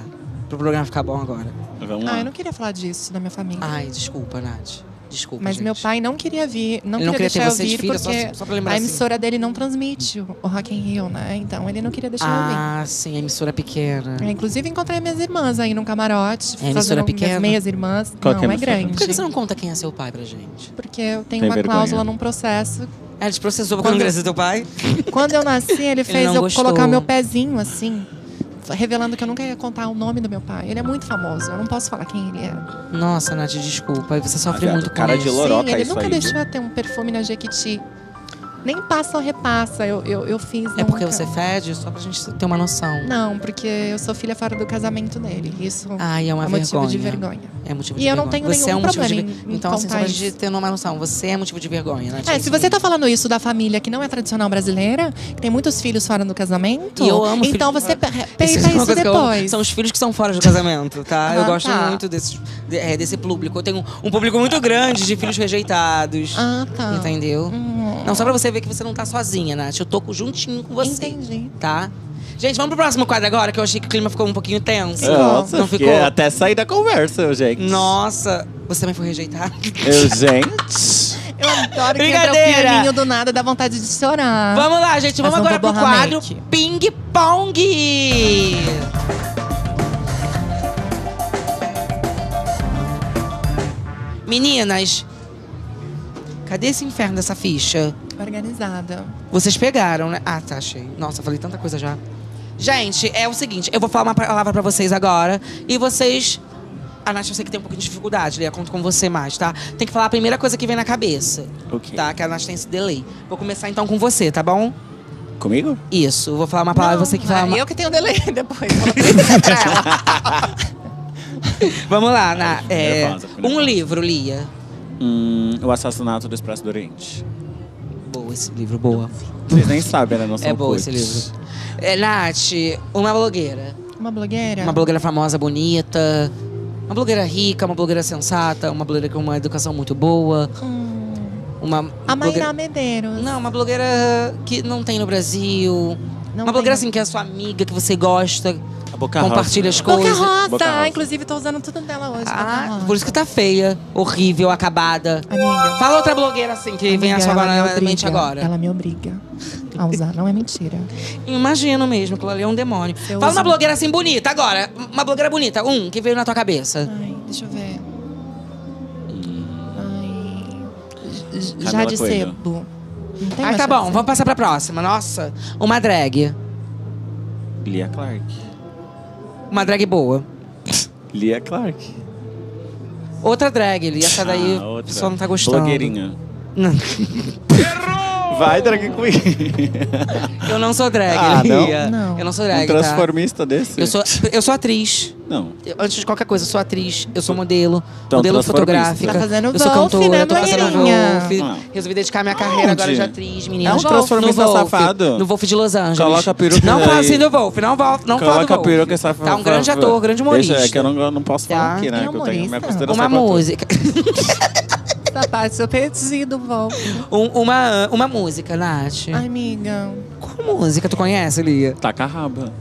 Pro programa ficar bom agora. Vamos lá. Eu não queria falar disso da minha família. Ai, desculpa, Nath. Desculpa, mas gente. Meu pai não queria vir, não queria deixar eu vir, filha, porque só a emissora dele não transmite o Rock in Rio, né? Então ele não queria deixar eu vir. Ah, sim, a emissora é pequena. Eu, inclusive, encontrei minhas irmãs aí num camarote. É a emissora pequena? Meias irmãs. Qual não, é grande. Por que você não conta quem é seu pai pra gente? Porque eu tenho uma cláusula num processo… Ela te processou por congresso do teu pai? Quando eu nasci, ele fez eu colocar meu pezinho assim, revelando que eu nunca ia contar o nome do meu pai. Ele é muito famoso, eu não posso falar quem ele é. Nossa, Nath, desculpa. Você sofre muito com cara de loroca. Sim, ele nunca deixou eu ter um perfume na Jequiti. Nem passa ou repassa, eu fiz. É porque você fede? Só pra gente ter uma noção. Não, porque eu sou filha fora do casamento dele. Isso é uma motivo de vergonha. É motivo de vergonha. E eu não tenho nenhum problema em então, assim, só pra gente ter uma noção. Você é motivo de vergonha, Nath. É, se você tá falando isso da família que não é tradicional brasileira, que tem muitos filhos fora do casamento… E eu amo filhos. Então você peita isso depois. São os filhos que são fora do casamento, tá? Eu gosto muito desse público. Eu tenho um público muito grande de filhos rejeitados. Ah, tá. Entendeu? Não, só pra você ver que você não tá sozinha, Nath. Eu tô juntinho com você. Entendi. Tá? Gente, vamos pro próximo quadro agora, que eu achei que o clima ficou um pouquinho tenso. Nossa, não ficou? Até sair da conversa, gente. Nossa, você também foi rejeitada? Eu, gente. Eu adoro que entra o pianinho do nada, dá vontade de chorar. Vamos lá, gente. Vamos agora pro quadro Ping Pong. Meninas, cadê esse inferno dessa ficha? Organizada. Vocês pegaram, né? Ah, tá, achei. Nossa, falei tanta coisa já. Gente, é o seguinte, eu vou falar uma palavra pra vocês agora. E vocês… A Nath, eu sei que tem um pouquinho de dificuldade, Lia, conto com você mais, tá? Tem que falar a primeira coisa que vem na cabeça. Ok. Tá? Que a Nath tem esse delay. Vou começar então com você, tá bom? Comigo? Isso, vou falar uma palavra, não, você que fala uma… eu que tenho delay depois. Vamos lá, Nath. Um livro, Lia. O Assassinato do Expresso do Oriente. Boa esse livro, boa. Vocês nem sabem, né? Não são boa esse livro. Nath, uma blogueira. Uma blogueira? Uma blogueira famosa, bonita. Uma blogueira rica, uma blogueira sensata. Uma blogueira com uma educação muito boa. A Mayrá Medeiros. Não, uma blogueira que não tem no Brasil. Não, uma blogueira assim, que é sua amiga, que você gosta. A Boca Rosa. Compartilha as coisas. Boca Rosa. Inclusive, tô usando tudo dela hoje. Ah, por isso que tá feia, horrível, acabada. Amiga. Fala outra blogueira assim que vem a sua mente agora. Ela me obriga a usar, não é mentira. Imagino mesmo, aquilo ali é um demônio. Fala uma blogueira assim bonita agora. Uma blogueira bonita, que veio na tua cabeça. Ai, deixa eu ver. Ai. Já de sebo. Ah, tá bom, vamos passar pra próxima. Nossa, uma drag. Lia Clark. Uma drag boa. Lia Clark. Outra drag, Lia. Essa daí o pessoal não tá gostando. Blogueirinha. Errou! Vai, drag queen. Eu não sou drag, Lia. Não? Eu não sou drag, transformista desse? Eu sou atriz. Não. Antes de qualquer coisa, eu sou atriz, eu sou modelo, então, modelo fotográfica. Tá fazendo eu sou cantora, né, eu tô fazendo Wolf. Resolvi dedicar minha carreira agora de atriz, menina. É um transformista safado. No Wolf de Los Angeles. Coloca a peruca. Não fala assim do Wolf, não fala do Wolf. Coloca a peruca safada. Tá um grande ator, grande humorista. Deixa, é que eu não posso falar aqui, né? Uma música. Essa parte eu perdi do Wolf. Uma música, Nath. Ai, amiga. Qual música tu conhece, Lia? Taca a raba.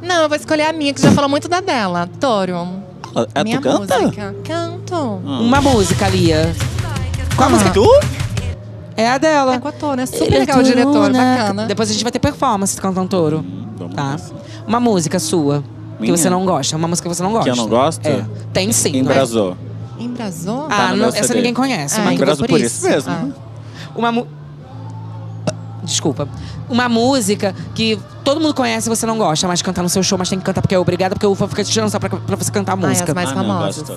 Não, eu vou escolher a minha, que já falou muito da dela. Toro. É minha música. Canto. Uma música, Lia. Qual música? Tu? É a dela. É com a Toro, é super legal o diretor, bacana. Depois a gente vai ter performance cantando Toro. Tá. Uma música sua, que você não gosta. Uma música que você não gosta. Que eu não gosto? É. Tem sim. Embrasou. Embrasou? Ah, essa ninguém conhece. Embrasou por isso mesmo. Uma música… Desculpa. Uma música que todo mundo conhece e você não gosta, mas cantar no seu show, mas tem que cantar porque é obrigada, porque o fã fica te tirando só pra você cantar a música. As mais famosas.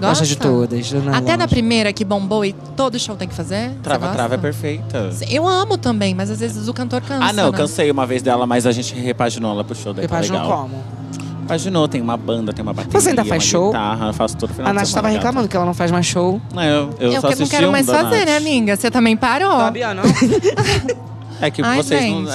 Não, gosto de todas. Até da primeira que bombou e todo show tem que fazer? Trava é perfeita. Eu amo também, mas às vezes o cantor cansa. Ah, não, eu cansei uma vez dela, mas a gente repaginou ela pro show daí. Repaginou como? Imaginou, tem uma banda, tem uma bateria. Você ainda faz show? Guitarra, faço todo final de semana. A Nath tava reclamando que ela não faz mais show. Não, eu só assisti não quero mais fazer, né, amiga? Você também parou. Sabia, não? É que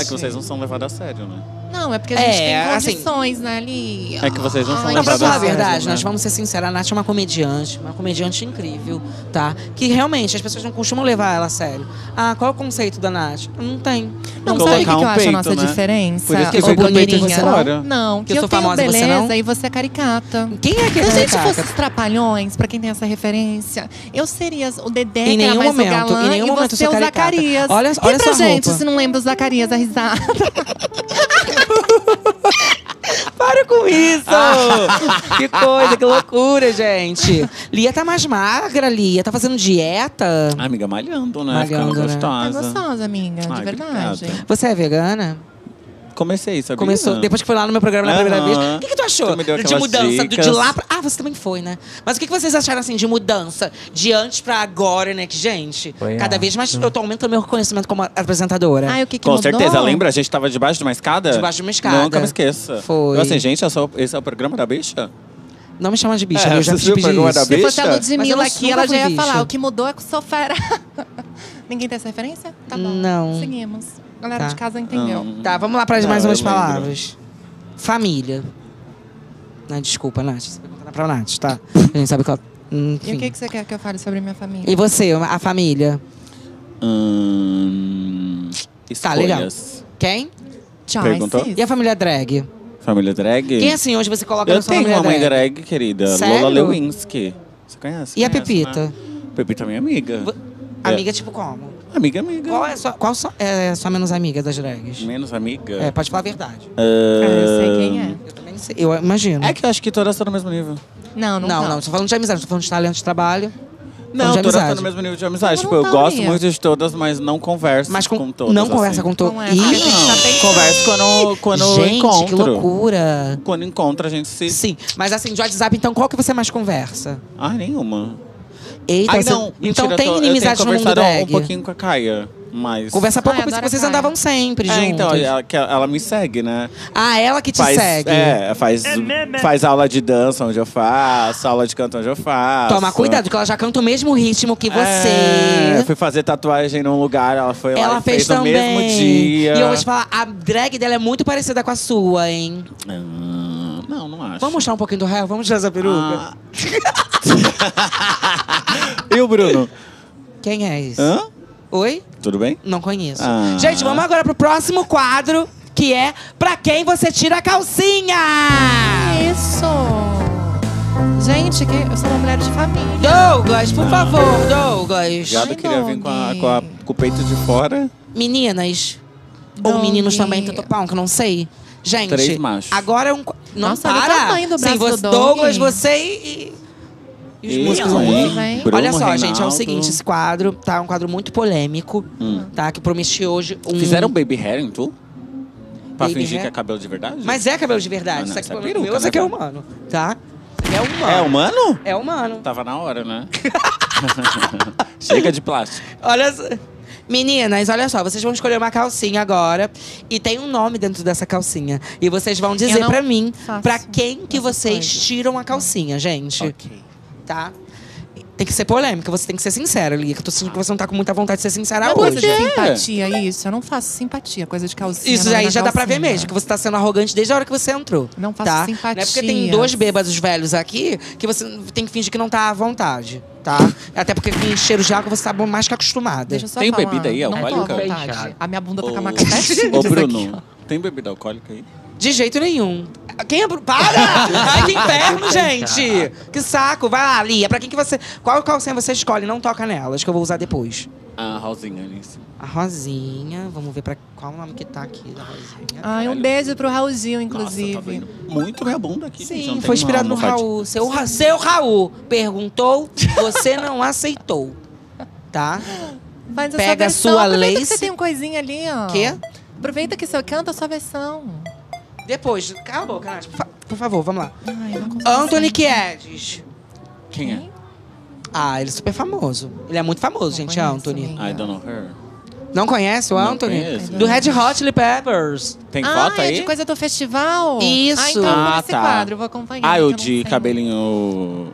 vocês não são levados a sério, né? Não, é porque a gente tem condições, assim, né, ali. É que vocês não são levados a sério. Não, pra falar a verdade, né? Nós vamos ser sinceros. A Nath é uma comediante incrível, tá? Que realmente as pessoas não costumam levar ela a sério. Ah, qual é o conceito da Nath? Não tem. Não, sabe o que eu acho a nossa diferença? Por isso que eu boneirinha. Não, que eu sou famosa, beleza, você não? E você é caricata. Quem é que é caricata? Se a gente fosse Estrapalhões, pra quem tem essa referência, eu seria o Dedé, que era mais o galã, e você é o Zacarias. Olha sua roupa. E pra gente, se não lembra o Zacarias, a risada. Para com isso! Que coisa, que loucura, gente. Lia tá mais magra, Lia. Tá fazendo dieta? Ah, amiga, malhando, né? Malhando, ficando gostosa. Tá gostosa, amiga, de verdade. Obrigada. Você é vegana? Comecei, sabia? Começou, depois que foi lá no meu programa na primeira vez. O que, que tu achou de mudança? De lá pra… Ah, você também foi, né? Mas o que, que vocês acharam, assim, de mudança? De antes pra agora, né? Que, gente, foi cada vez mais eu tô aumentando meu reconhecimento como apresentadora. Ah, o que que mudou? Com certeza, lembra? A gente tava debaixo de uma escada? Debaixo de uma escada. Nunca me esqueça. Foi. Eu assim, gente, esse é o programa da bicha? Não me chama de bicha, eu já pedi isso. Da bicha? Se fosse a Ludmilla aqui, ela já ia falar, o que mudou é que o sofá era… Ninguém tem essa referência? Tá bom, não. Seguimos. A galera de casa entendeu. Não. Tá, vamos lá para mais umas palavras. Família. Não, desculpa, Nath. Você vai contar pra Nath, tá? A gente sabe qual… Enfim. E o que você quer que eu fale sobre minha família? E você, a família? Escolhas. Tá, legal. Quem? Perguntou? E a família drag? Família drag? Quem assim hoje você coloca na sua família drag? Eu tenho uma mãe drag, querida. Sério? Lola Lewinsky. Você conhece? E a Pepita? Né? Pepita é minha amiga. Amiga tipo como? Amiga. Qual é sua menos amiga das drags? Menos amiga? É, pode falar a verdade. Eu sei quem é. Eu também sei, eu imagino. É que eu acho que todas estão no mesmo nível. Não, tô falando de amizade, tô falando de talento de trabalho. Não, todas estão no mesmo nível de amizade. Tipo, eu gosto muito de todas, mas não converso com todas. Não conversa com todas. Converso quando eu encontro. Gente, que loucura. Quando encontra, a gente se… Sim, mas assim, de WhatsApp, então qual que você mais conversa? Ah, nenhuma. Eita, não. Então mentira, tem inimizade no mundo drag? Um pouquinho com a Caia, mas… Conversa pouco, porque vocês andavam sempre juntos. Então, ela me segue, né? Ah, ela que te segue? É, faz aula de dança onde eu faço, aula de canto onde eu faço. Toma cuidado, que ela já canta o mesmo ritmo que você. Eu fui fazer tatuagem num lugar, ela foi lá e fez no mesmo dia. E eu vou te falar, a drag dela é muito parecida com a sua, hein? Não, não acho. Vamos mostrar um pouquinho do réu? Vamos tirar essa peruca? E o Bruno? Quem é esse? Hã? Oi? Tudo bem? Não conheço. Gente, vamos agora pro próximo quadro, que é Pra Quem Você Tira a Calcinha! Isso! Gente, eu sou uma mulher de família. Douglas, por favor, Douglas. Gado queria vir com o peito de fora. Meninas. Ou meninos também, que não sei. Gente, três machos. Agora é um… Nossa, para! Olha o tamanho do braço do Douglas, você e os músicos aí. Olha só, gente, é o seguinte, esse quadro tá um quadro muito polêmico, tá? Que prometi hoje Fizeram baby hair em tu? Pra fingir que é cabelo de verdade? Mas é cabelo de verdade. Isso aqui é peruca, né? Isso aqui é humano, tá? É humano. É humano? É humano. Tava na hora, né? Chega de plástico. Olha só. Meninas, olha só, vocês vão escolher uma calcinha agora e tem um nome dentro dessa calcinha. E vocês vão dizer pra mim pra quem que vocês tiram a calcinha, gente. Ok. Tá? Tem que ser polêmica, você tem que ser sincera, Lia. Eu tô sentindo que você não tá com muita vontade de ser sincera hoje. Coisa de simpatia, isso. Eu não faço simpatia, coisa de calcinha. Isso aí já dá pra ver mesmo, que você tá sendo arrogante desde a hora que você entrou. Não faço simpatia. Não é porque tem dois bêbados velhos aqui que você tem que fingir que não tá à vontade, tá? Até porque com cheiro de água você tá mais que acostumada. Deixa eu só falar. Tem bebida aí, alcoólica? A minha bunda tá com a maca até… Ô, Bruno, tem bebida alcoólica aí? De jeito nenhum. Quem é… Para! Ai, que inferno, gente! Que saco! Vai lá, Lia. Pra quem que você… Qual calcinha você escolhe? Não toca nelas, que eu vou usar depois. A rosinha, Alice. A rosinha. Vamos ver pra qual o nome que tá aqui da rosinha. Ai, um beijo pro Raulzinho, inclusive. Nossa, tá muito minha bunda aqui. Sim, foi inspirado no Raul. Seu Raul perguntou, você não aceitou. Tá? Mas pega a sua lace. Que você tem uma coisinha ali, ó. Quê? Aproveita que você canta a sua versão. Depois, cala a boca, Nath, por favor, vamos lá. Anthony Kiedis. Quem é? Ah, ele é super famoso. Ele é muito famoso, gente, Anthony. I don't know her. Não conhece o Anthony? Conheço. Do Red Hot Chili Peppers. Tem foto aí? É de coisa do festival? Isso. Ah, então esse quadro, eu vou acompanhar. Ah, o de cabelinho…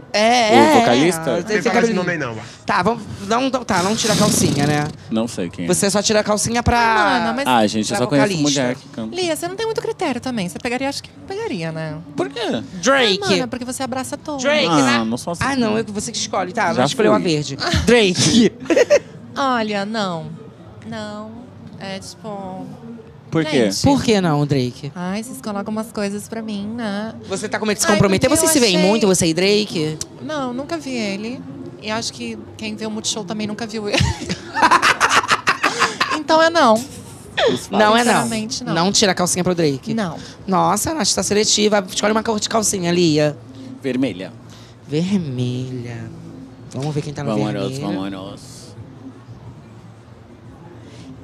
O vocalista? Não fala esse nome aí não. Tá, não tira a calcinha, né? Não sei quem é. Você só tira a calcinha pra… Mano, mas… Ah, gente, eu só conheço mulher que canta. Lia, você não tem muito critério também. Você pegaria, acho que pegaria, né? Por quê? Drake. Ah, mano, porque você abraça todos. Drake, né? Ah, não sou assim. Ah, não, você que escolhe. Tá, já escolheu a verde. Drake. Olha, não, é tipo… Por quê? Gente. Por que não, Drake? Ai, vocês colocam umas coisas pra mim, né? Você tá com medo de se comprometer? Vocês se veem muito, você e Drake? Não, nunca vi ele. E acho que quem vê o Multishow também nunca viu ele. Então é não. Não é não. Não. Não tira a calcinha pro Drake. Não. Nossa, a Nath tá seletiva. Escolhe uma cor de calcinha, Lia. Vermelha. Vermelha. Vamos ver quem tá no vermelho. Vamos.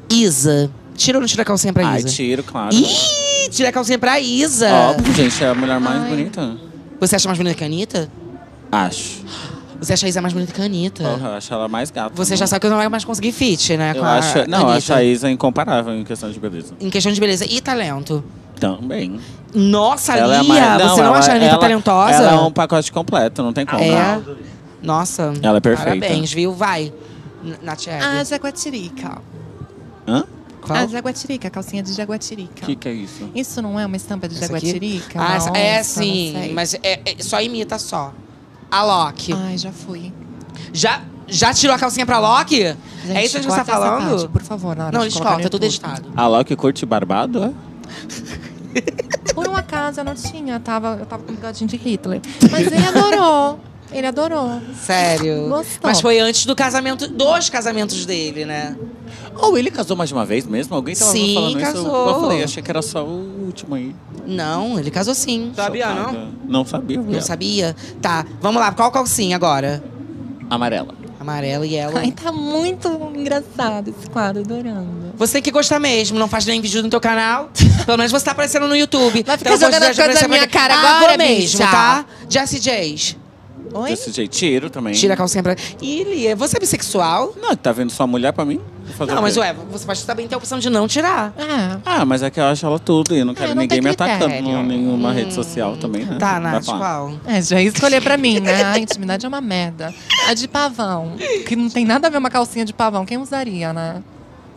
Isa. Tira ou não tira a calcinha pra Isa? Ai, tiro, claro. Ih, tira a calcinha pra Isa. Óbvio, gente. É a mulher mais bonita. Você acha mais bonita que a Anitta? Acho. Você acha a Isa mais bonita que a Anitta? Porra, eu acho ela mais gata. Você já sabe que eu não vai mais conseguir fit, né? Eu acho a Isa incomparável em questão de beleza. Em questão de beleza e talento. Também. Nossa, ela Lia! É mais... Você não acha a Anitta talentosa? Ela é um pacote completo, não tem como. É. Nossa. Ela é perfeita. Parabéns, viu? Vai, Natiega. A jaguatirica. Hã? Qual? A jaguatirica, a calcinha de jaguatirica. O que é isso? Isso não é uma estampa de jaguatirica? Ah, nossa, é sim, mas só imita só. A Loki. Ai, já fui. Já tirou a calcinha pra Loki? Gente, é isso que você tá falando? Parte, por favor, na hora não, escolta, é tudo editado. A Loki curte barbado, é? Por um acaso, eu não tinha. Eu tava com o bigodinho de Hitler. Mas ele adorou. Ele adorou. Sério? Gostou. Mas foi antes do casamento, dos casamentos dele, né? Ou ele casou mais de uma vez mesmo? Alguém tava falando casou. Isso? Eu falei, achei que era só o último aí. Não, ele casou sim. Sabia, não? Não sabia. Não sabia? Tá, vamos lá. Qual calcinha agora? Amarela. Amarela e ela... Ai, tá muito engraçado esse quadro, adorando. Você tem que gostar mesmo, não faz nem vídeo no teu canal. Pelo menos você tá aparecendo no YouTube. Vai ficar então, jogando as coisas na minha cara agora mesmo, tá? Jessie J's. Oi? Desse jeito, tiro também. Tira a calcinha pra... Ih, Lia, você é bissexual? Não, tá vendo sua mulher pra mim? Não, mas ué, você pode também ter a opção de não tirar. É. Ah, mas é que eu acho ela tudo e não quero ninguém me atacando em nenhuma rede social também, né? Tá, Nath, qual? É, já ia escolher pra mim, né? A intimidade é uma merda. A de pavão, que não tem nada a ver uma calcinha de pavão. Quem usaria, né?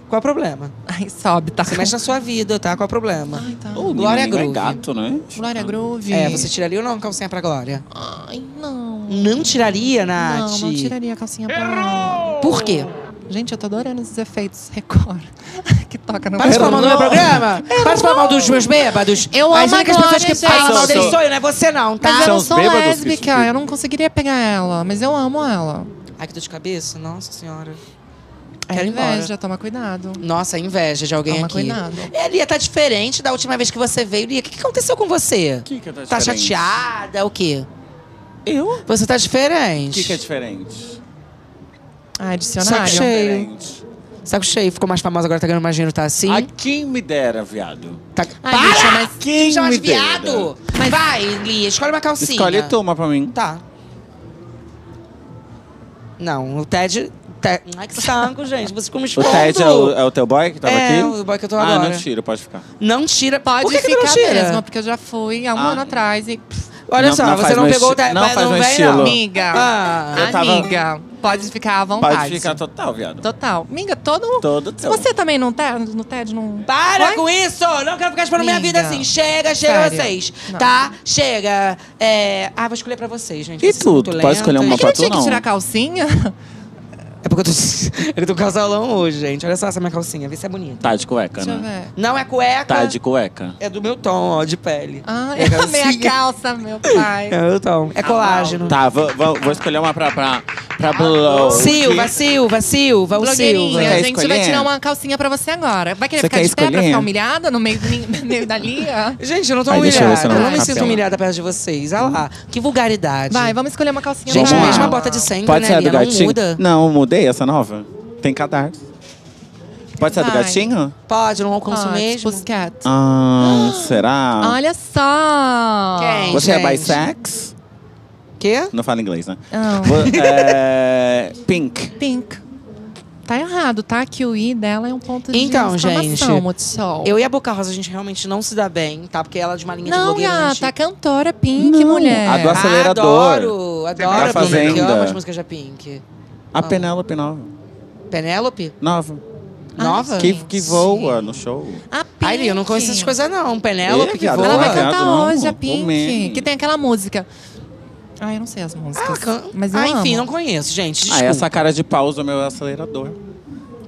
Qual é o problema? Ai, sobe, tá? Você mexe na sua vida, tá? Qual é o problema? Ai, tá. Glória Groove. É gato, né? Glória Groove. É, você tiraria ou não a calcinha pra Glória? Ai, não. Não tiraria, Nath? Não, não tiraria a calcinha pra Glória. Por quê? Gente, eu tô adorando esses efeitos Record que toca no Participar mal do meu programa? Participar mal dos meus bêbados? Eu amo a Glória, pessoas que falam mal dele sou eu, não é você não, tá? Mas eu não sou lésbica, eu não conseguiria pegar ela, mas eu amo ela. Ai, que dor de cabeça, nossa senhora. Quero inveja, toma cuidado. Nossa, inveja de alguém aqui. Toma cuidado. É, Lia, tá diferente da última vez que você veio. Lia, o que aconteceu com você? Que tá diferente? Tá chateada, o quê? Eu? Você tá diferente. O que é diferente? Ah, dicionário. Saco cheio. Diferente. Saco cheio. Ficou mais famosa agora, tá ganhando mais dinheiro, tá assim? A quem me dera, viado. Tá... Ai, para! Bicha, mas quem me dera? Viado? Mas... Vai, Lia, escolhe uma calcinha. Escolhe e toma pra mim. Tá. Não, o Ted... Ai, que saco, gente. Vocês ficam me expondo. O Ted é o teu boy que tava aqui? É, o boy que eu tô agora. Ah, não tira, pode ficar. Não tira, pode ficar não tira? Mesmo, porque eu já fui há um ano atrás e... Olha não, só, não você não pegou o Ted, não faz meu estilo. Não. Amiga, amiga, pode ficar à vontade. Pode ficar total, viado. Total. Amiga, todo teu. Você também não tá no Ted? Não... Para com isso! Não quero ficar esperando minha vida assim. Chega sério? Vocês. Não. Tá? Chega. É... Ah, vou escolher pra vocês, gente. E tudo? Pode escolher uma pra tu, não? Tinha que tirar a calcinha? É porque eu tô com casalão hoje, gente. Olha só essa minha calcinha, vê se é bonita. Tá de cueca, deixa né? Eu ver. Não é cueca. Tá de cueca. É do meu tom, ó, de pele. Ah, é a minha calça, meu pai. É meu tom. É colágeno. Tá, vou escolher uma pra Blow. Silva. Blogueirinha, a gente vai tirar uma calcinha pra você agora. Vai querer ficar de pé pra ficar humilhada no meio da Lia? Gente, eu não tô humilhada. Eu não me sinto humilhada perto de vocês. Olha lá, que vulgaridade. Vai, vamos escolher uma calcinha. Gente, a mesma bota de sempre, pode né, Lia? Não muda. Não muda. Odeio essa nova? Tem cadarço. Pode ser do gatinho? Pode, não alcanço mesmo. Ah, será? Olha só! Quem, você gente? É bisex? Quê? Não fala inglês, né? Oh. É, Pink. Tá errado, tá? Que o I dela é um ponto de exclamação, gente, Multishow. Eu e a Boca Rosa, a gente realmente não se dá bem, tá? Porque ela é de uma linha de blogueira, gente... tá cantora, Pink, não, mulher. A do acelerador. Adoro a Pink. Eu amo as músicas da Pink. A Penélope nova. Penélope? Nova? Que voa no show. A Pink. Ai, eu não conheço essas coisas, não. Penélope que voa. Ela vai cantar hoje, a Pink. Que tem aquela música. Ah, eu não sei as músicas. Mas eu amo. Enfim, não conheço, gente. Desculpa. Ah, essa cara de pausa, meu acelerador.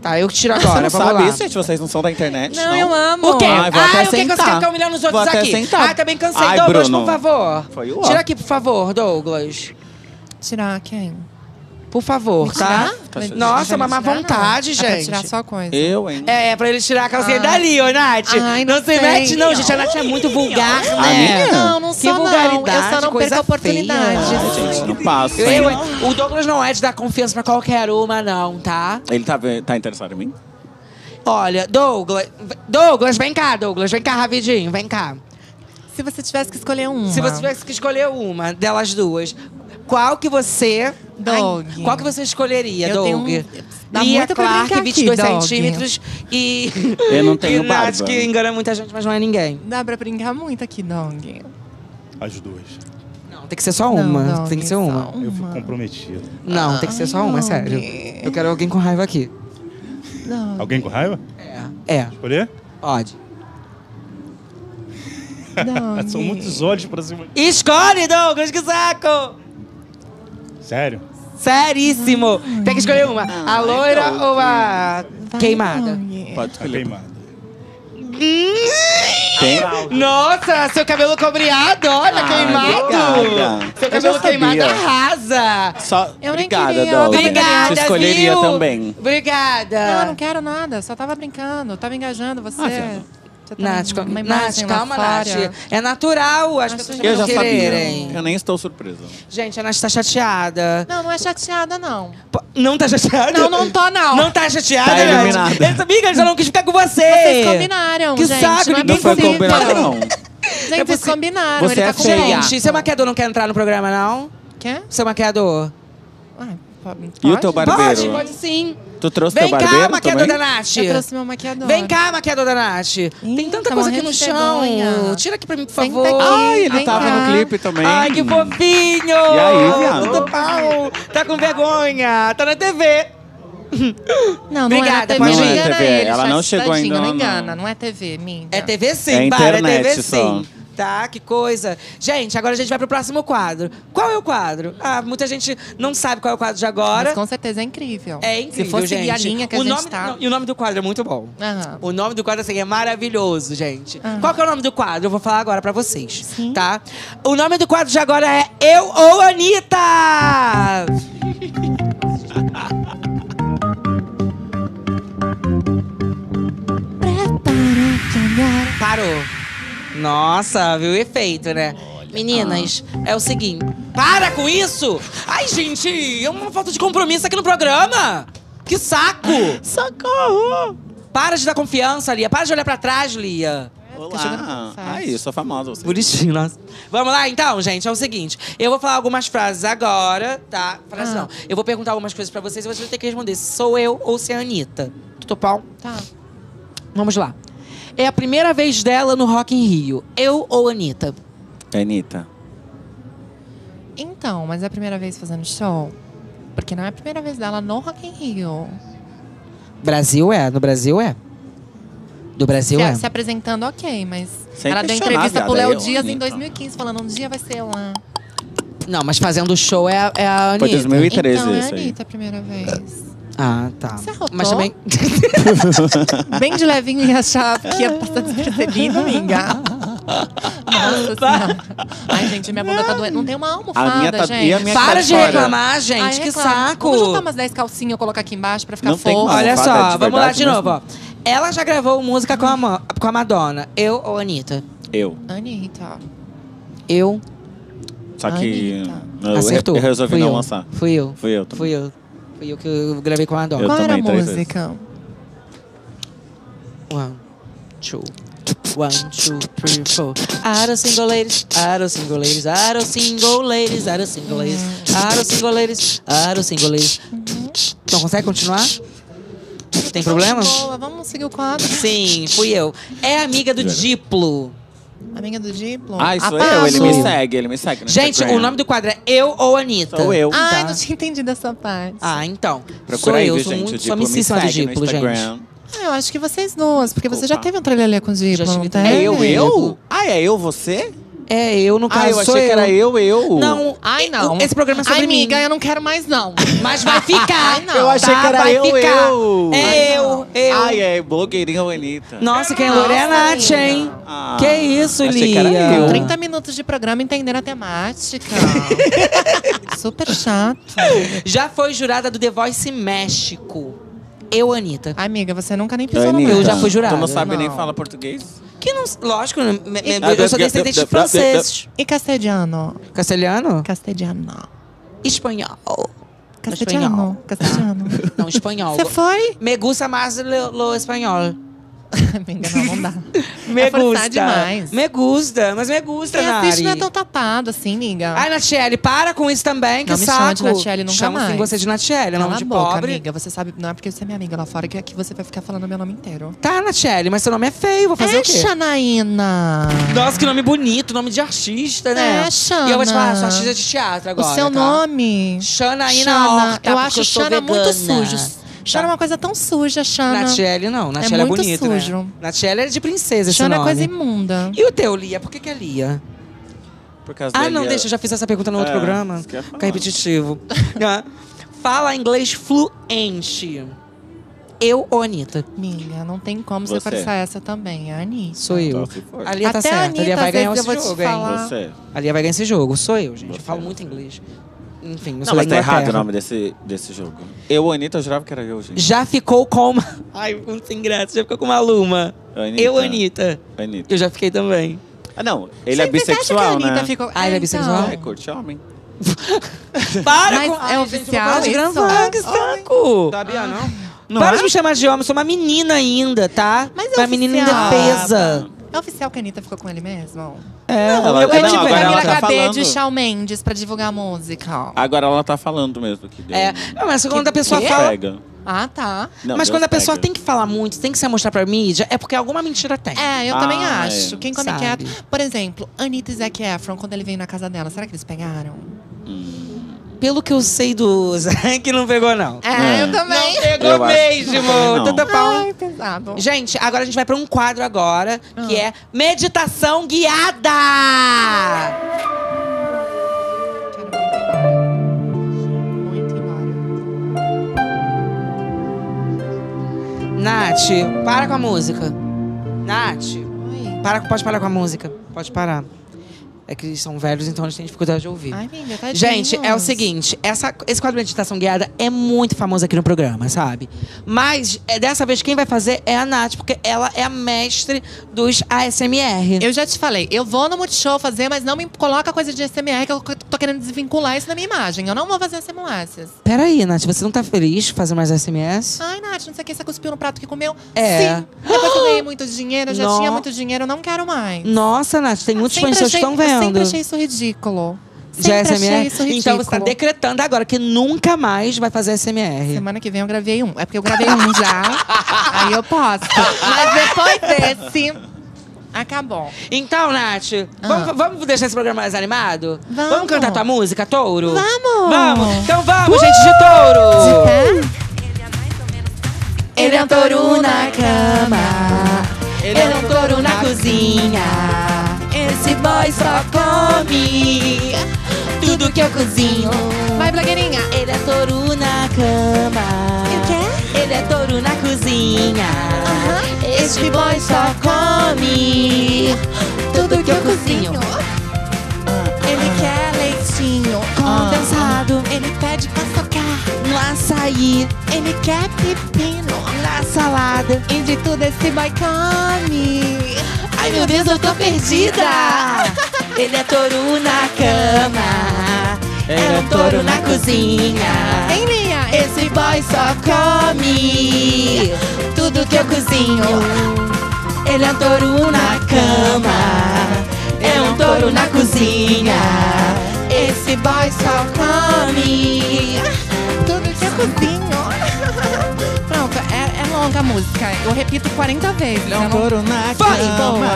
Tá, eu que tiro agora. Você não sabe isso, gente? Vocês não são da internet, não? Não, eu amo. O quê? Ai, o que você quer ficar humilhando os outros aqui? Ai, também cansei. Douglas, por favor. Tira aqui, por favor, Douglas. Tirar quem? Por favor, tá? Nossa, uma má vontade, gente. É pra tirar só coisa. Eu, hein? É, pra ele tirar a calcinha dali, ô, Nath. Ai, não se mete, não, gente. A Nath é muito vulgar, né? Não, não sou, não. Eu só não perco a oportunidade. Gente, não passa. O Douglas não é de dar confiança pra qualquer uma, não, tá? Ele tá interessado em mim? Olha, Douglas, vem cá, rapidinho, vem cá. Se você tivesse que escolher uma. Se você tivesse que escolher uma delas duas, qual que você… qual que você escolheria, Doug? Lia Clark, 22 centímetros e… Eu não tenho barba. Nath, que engana muita gente, mas não é ninguém. Dá pra brincar muito aqui, Doug. As duas. Tem que ser só uma. Não, tem que ser uma. Eu fui comprometido. Não, tem que ser só uma, sério. Eu quero alguém com raiva aqui. Não. Alguém com raiva? É. Escolher? Pode. São muitos olhos pra cima. Escolhe, Douglas, que saco! Sério? Seríssimo. Tem que escolher uma. A loira ou a queimada? Pode escolher. A queimada. Nossa, seu cabelo cobreado, olha, queimado. Obrigada. Seu cabelo queimado arrasa. Só, eu obrigada, Douglas. Obrigada, você escolheria também. Obrigada. Não, eu não quero nada, só tava brincando, tava engajando você. Nath, calma, Nath. É natural as pessoas não quererem. Eu nem estou surpresa. Gente, a Nath tá chateada. Não, não é chateada, não. Não tá chateada? Não, não tô, não. Não tá chateada, Nath? Tá eliminada. Eu não quis ficar com você. Vocês combinaram, gente. Que saco, ninguém foi combinado, não. Gente, vocês combinaram. Você é feia. Seu maquiador não quer entrar no programa, não? Quer? Seu maquiador. Pode? E o teu barbeiro? Pode sim. Tu trouxe teu barbeiro também? Vem cá, maquiador da Nath. Eu trouxe meu maquiador. Vem cá, maquiador da Nath. Tem tanta coisa aqui no chão. Tira aqui pra mim, por favor. Ai, ele tava no clipe também. Ai, que fofinho. E aí, viado? Tá com vergonha. Tá na TV. Não, não é TV. Não é TV. Ela não chegou ainda. Não engana, não é TV, minha. É TV sim, para. É TV sim. Tá, que coisa. Gente, agora a gente vai pro próximo quadro. Qual é o quadro? Ah, muita gente não sabe qual é o quadro de agora. Mas com certeza é incrível. É incrível, se fosse gente. A linha que o a gente nome, tá. E o nome do quadro é muito bom. O nome do quadro assim, é maravilhoso, gente. Qual que é o nome do quadro? Eu vou falar agora pra vocês, tá? O nome do quadro de agora é Eu ou Anitta! Parou. Nossa, viu o efeito, né? Olha, meninas, é o seguinte… Para com isso! Ai, gente, é uma falta de compromisso aqui no programa! Que saco! Socorro! Para de dar confiança, Lia. Para de olhar pra trás, Lia. Olá. Ai, eu sou famosa. Você. Bonitinho, nossa. Vamos lá, então, gente. É o seguinte. Eu vou falar algumas frases agora, tá? Frases não. Eu vou perguntar algumas coisas pra vocês e vocês vão ter que responder se sou eu ou se é a Anitta. Tudo bom? Tá. Vamos lá. É a primeira vez dela no Rock in Rio. Eu ou Anitta? Anitta. Então, mas é a primeira vez fazendo show? Porque não é a primeira vez dela no Rock in Rio. Brasil é, no Brasil é. Do Brasil se, é. Se apresentando, ok, mas… Sem ela deu entrevista pro Léo Dias em 2015, falando um dia vai ser lá. Não, mas fazendo show é a Anitta. Foi 2013 então, isso aí. É a Anitta a primeira vez. Ah, tá. Você arrotou? Mas também… Bem de levinho ia achar que ia passar despercebido, amiga. Nossa senhora. Ai, gente, minha bunda tá doendo. Não tem uma almofada, gente. Para de reclamar, gente. Ai, que saco. Vou juntar umas 10 calcinhas e colocar aqui embaixo pra ficar fofo. Olha só, vamos lá de novo, ó. Ela já gravou música com a Madonna. Eu ou Anitta? Eu. Anitta. Eu. Só que… Acertou. Eu resolvi não lançar. Fui eu. Fui eu também. Fui eu. Foi o que eu gravei com a Adora. Qual era a música? One, two, one, two, three, four. Adora single ladies, adora single ladies, adora single ladies, adora single ladies, adora single ladies, adora single ladies. Então, consegue continuar? Tem problema? Boa, vamos seguir o quadro. Sim, fui eu. É amiga do Diplo. Amiga do Diplo? Ah, isso é eu. Ele me segue. Gente, o nome do quadro é Eu ou Anitta? Sou eu. Ai, não tinha entendido essa parte. Ah, então. Procura aí, gente. Sou eu, sou amicíssima do Diplo, gente. Ah, eu acho que vocês duas, porque você já teve um trelelê com o Diplo, não tem? É eu? Ah, é eu, você? É eu, no caso, eu achei que era eu. Não, ai não. Esse programa é sobre mim. Amiga, eu não quero mais não. Mas vai ficar. Ai, não. Eu achei que era eu. É eu. Ai, é blogueirinha Anitta. Nossa, quem é Lorena, hein? Ah, que isso, Lia. Que era eu. 30 minutos de programa entendendo a temática. Super chato. Já foi jurada do The Voice México. Eu, Anitta. Amiga, você nunca nem pisou no meu. Eu já fui jurada. Tu não sabe nem falar português? Que não, lógico, eu sou descendente de franceses. E castelhano? Castelhano? Castelhano. Espanhol. Castelhano. Castelhano. Não, espanhol. Você foi? Me gusta mais lo espanhol. Amiga, não dá. Me gusta. Demais. Me gusta, mas me gusta, Nari. Assiste, não é tão tapado assim, amiga. Ai, Nathiele, para com isso também, que saco. Não me chama de Nathiele nunca mais. Chama você de Nathiele, nome de pobre. Amiga, você sabe, não é porque você é minha amiga lá fora que aqui você vai ficar falando meu nome inteiro. Tá, Nathiele, mas seu nome é feio, vou fazer o quê? É Xanaína. Nossa, que nome bonito, nome de artista, né? É, Xana. E eu vou te falar, sou artista de teatro agora, o seu nome? Xanaína Horta, eu acho Xana muito sujo. Xana é uma coisa tão suja, Xana. Nathiele não, Nathiele é bonito, sujo, né? Nathiele é de princesa, Xana é coisa imunda. E o teu, Lia? Por que é Lia? Por causa da Lia. Não, deixa, eu já fiz essa pergunta no outro programa. Fica repetitivo. Fala inglês fluente. Eu ou Anitta? Minha, não tem como você passar essa também. É a Anitta. Sou eu. A Lia tá certa. A Lia vai ganhar esse jogo, hein? A Lia vai ganhar esse jogo. Sou eu, gente. Eu falo muito inglês. Enfim, não, mas tá errado o nome desse jogo. Eu, Anitta, eu jurava que era eu, gente. Já ficou com uma... Ai, muito sem graça. Já ficou com uma aluna. Eu, Anitta. Eu já fiquei também. Ah, não. Ele é bissexual, né? Ah, ele é bissexual? É, curte homem. Para com... É oficial isso. Ah, que saco. Sabia, não? Para de me chamar de homem. Eu sou uma menina ainda, tá? Mas é oficial. Uma menina indefesa. É oficial que a Anitta ficou com ele mesmo? É, ela tá falando. Eu pedi Camila HD de Shawn Mendes pra divulgar a música. Agora ela tá falando mesmo. Que deu. É, mas quando a pessoa fala… Pega. Ah, tá. Não, mas quando a pessoa tem que falar muito, tem que se mostrar pra mídia, é porque alguma mentira tem. É, eu também acho. Quem come quieto… Por exemplo, Anitta e Zac Efron, quando ele veio na casa dela, será que eles pegaram? Pelo que eu sei do Zac, não pegou, não. É, eu também. Não pegou mesmo. Tanta pau. Ai, pesado. Gente, agora a gente vai pra um quadro agora, que é Meditação Guiada! Muito embora. Nath, para com a música. Nath, pode parar com a música. Pode parar. É que eles são velhos, então a gente tem dificuldade de ouvir. Ai, minha, tá gente, é o seguinte. Esse quadro de meditação guiada é muito famoso aqui no programa, sabe? Mas, dessa vez, quem vai fazer é a Nath. Porque ela é a mestre dos ASMR. Eu já te falei. Eu vou no Multishow fazer, mas não me coloca coisa de ASMR. Que eu tô querendo desvincular isso da minha imagem. Eu não vou fazer ASMRs. Peraí, Nath. Você não tá feliz fazendo mais ASMRs? Ai, Nath, não sei o que. Você cuspiu no prato que comeu? É. Sim. Depois que eu ganhei muito dinheiro, eu já tinha muito dinheiro. Eu não quero mais. Nossa, Nath. Tem muitos fãs que estão vendo. Eu sempre achei isso ridículo. Sempre achei isso ridículo. Então você tá decretando agora que nunca mais vai fazer ASMR. Semana que vem eu gravei um. É porque eu gravei um já. Aí eu posso. Mas depois desse, acabou. Então, Nath, vamos deixar esse programa mais animado? Vamos cantar tua música, Touro? Vamos! Então vamos, gente, de Touro! Ele é um touro na cama. Ele é um touro na cozinha. Esse boy só come tudo que eu cozinho. Vai, blogueirinha. Ele é touro na cama. O quê? Ele é touro na cozinha. Esse boy só come tudo que eu cozinho. Ele quer leitinho condensado. Ele pede paçoca no açaí. Ele quer pepino na salada. E de tudo esse boy come. Ai, meu Deus, eu tô perdida! Ele é touro na cama. Ele é um touro na cozinha. Hein, Lia? Esse boy só come tudo que eu cozinho. Ele é um touro na cama. É um touro na cozinha. Esse boy só come tudo que eu cozinho. Pronto, é longa a música. Eu repito 40 vezes. É um touro na cama.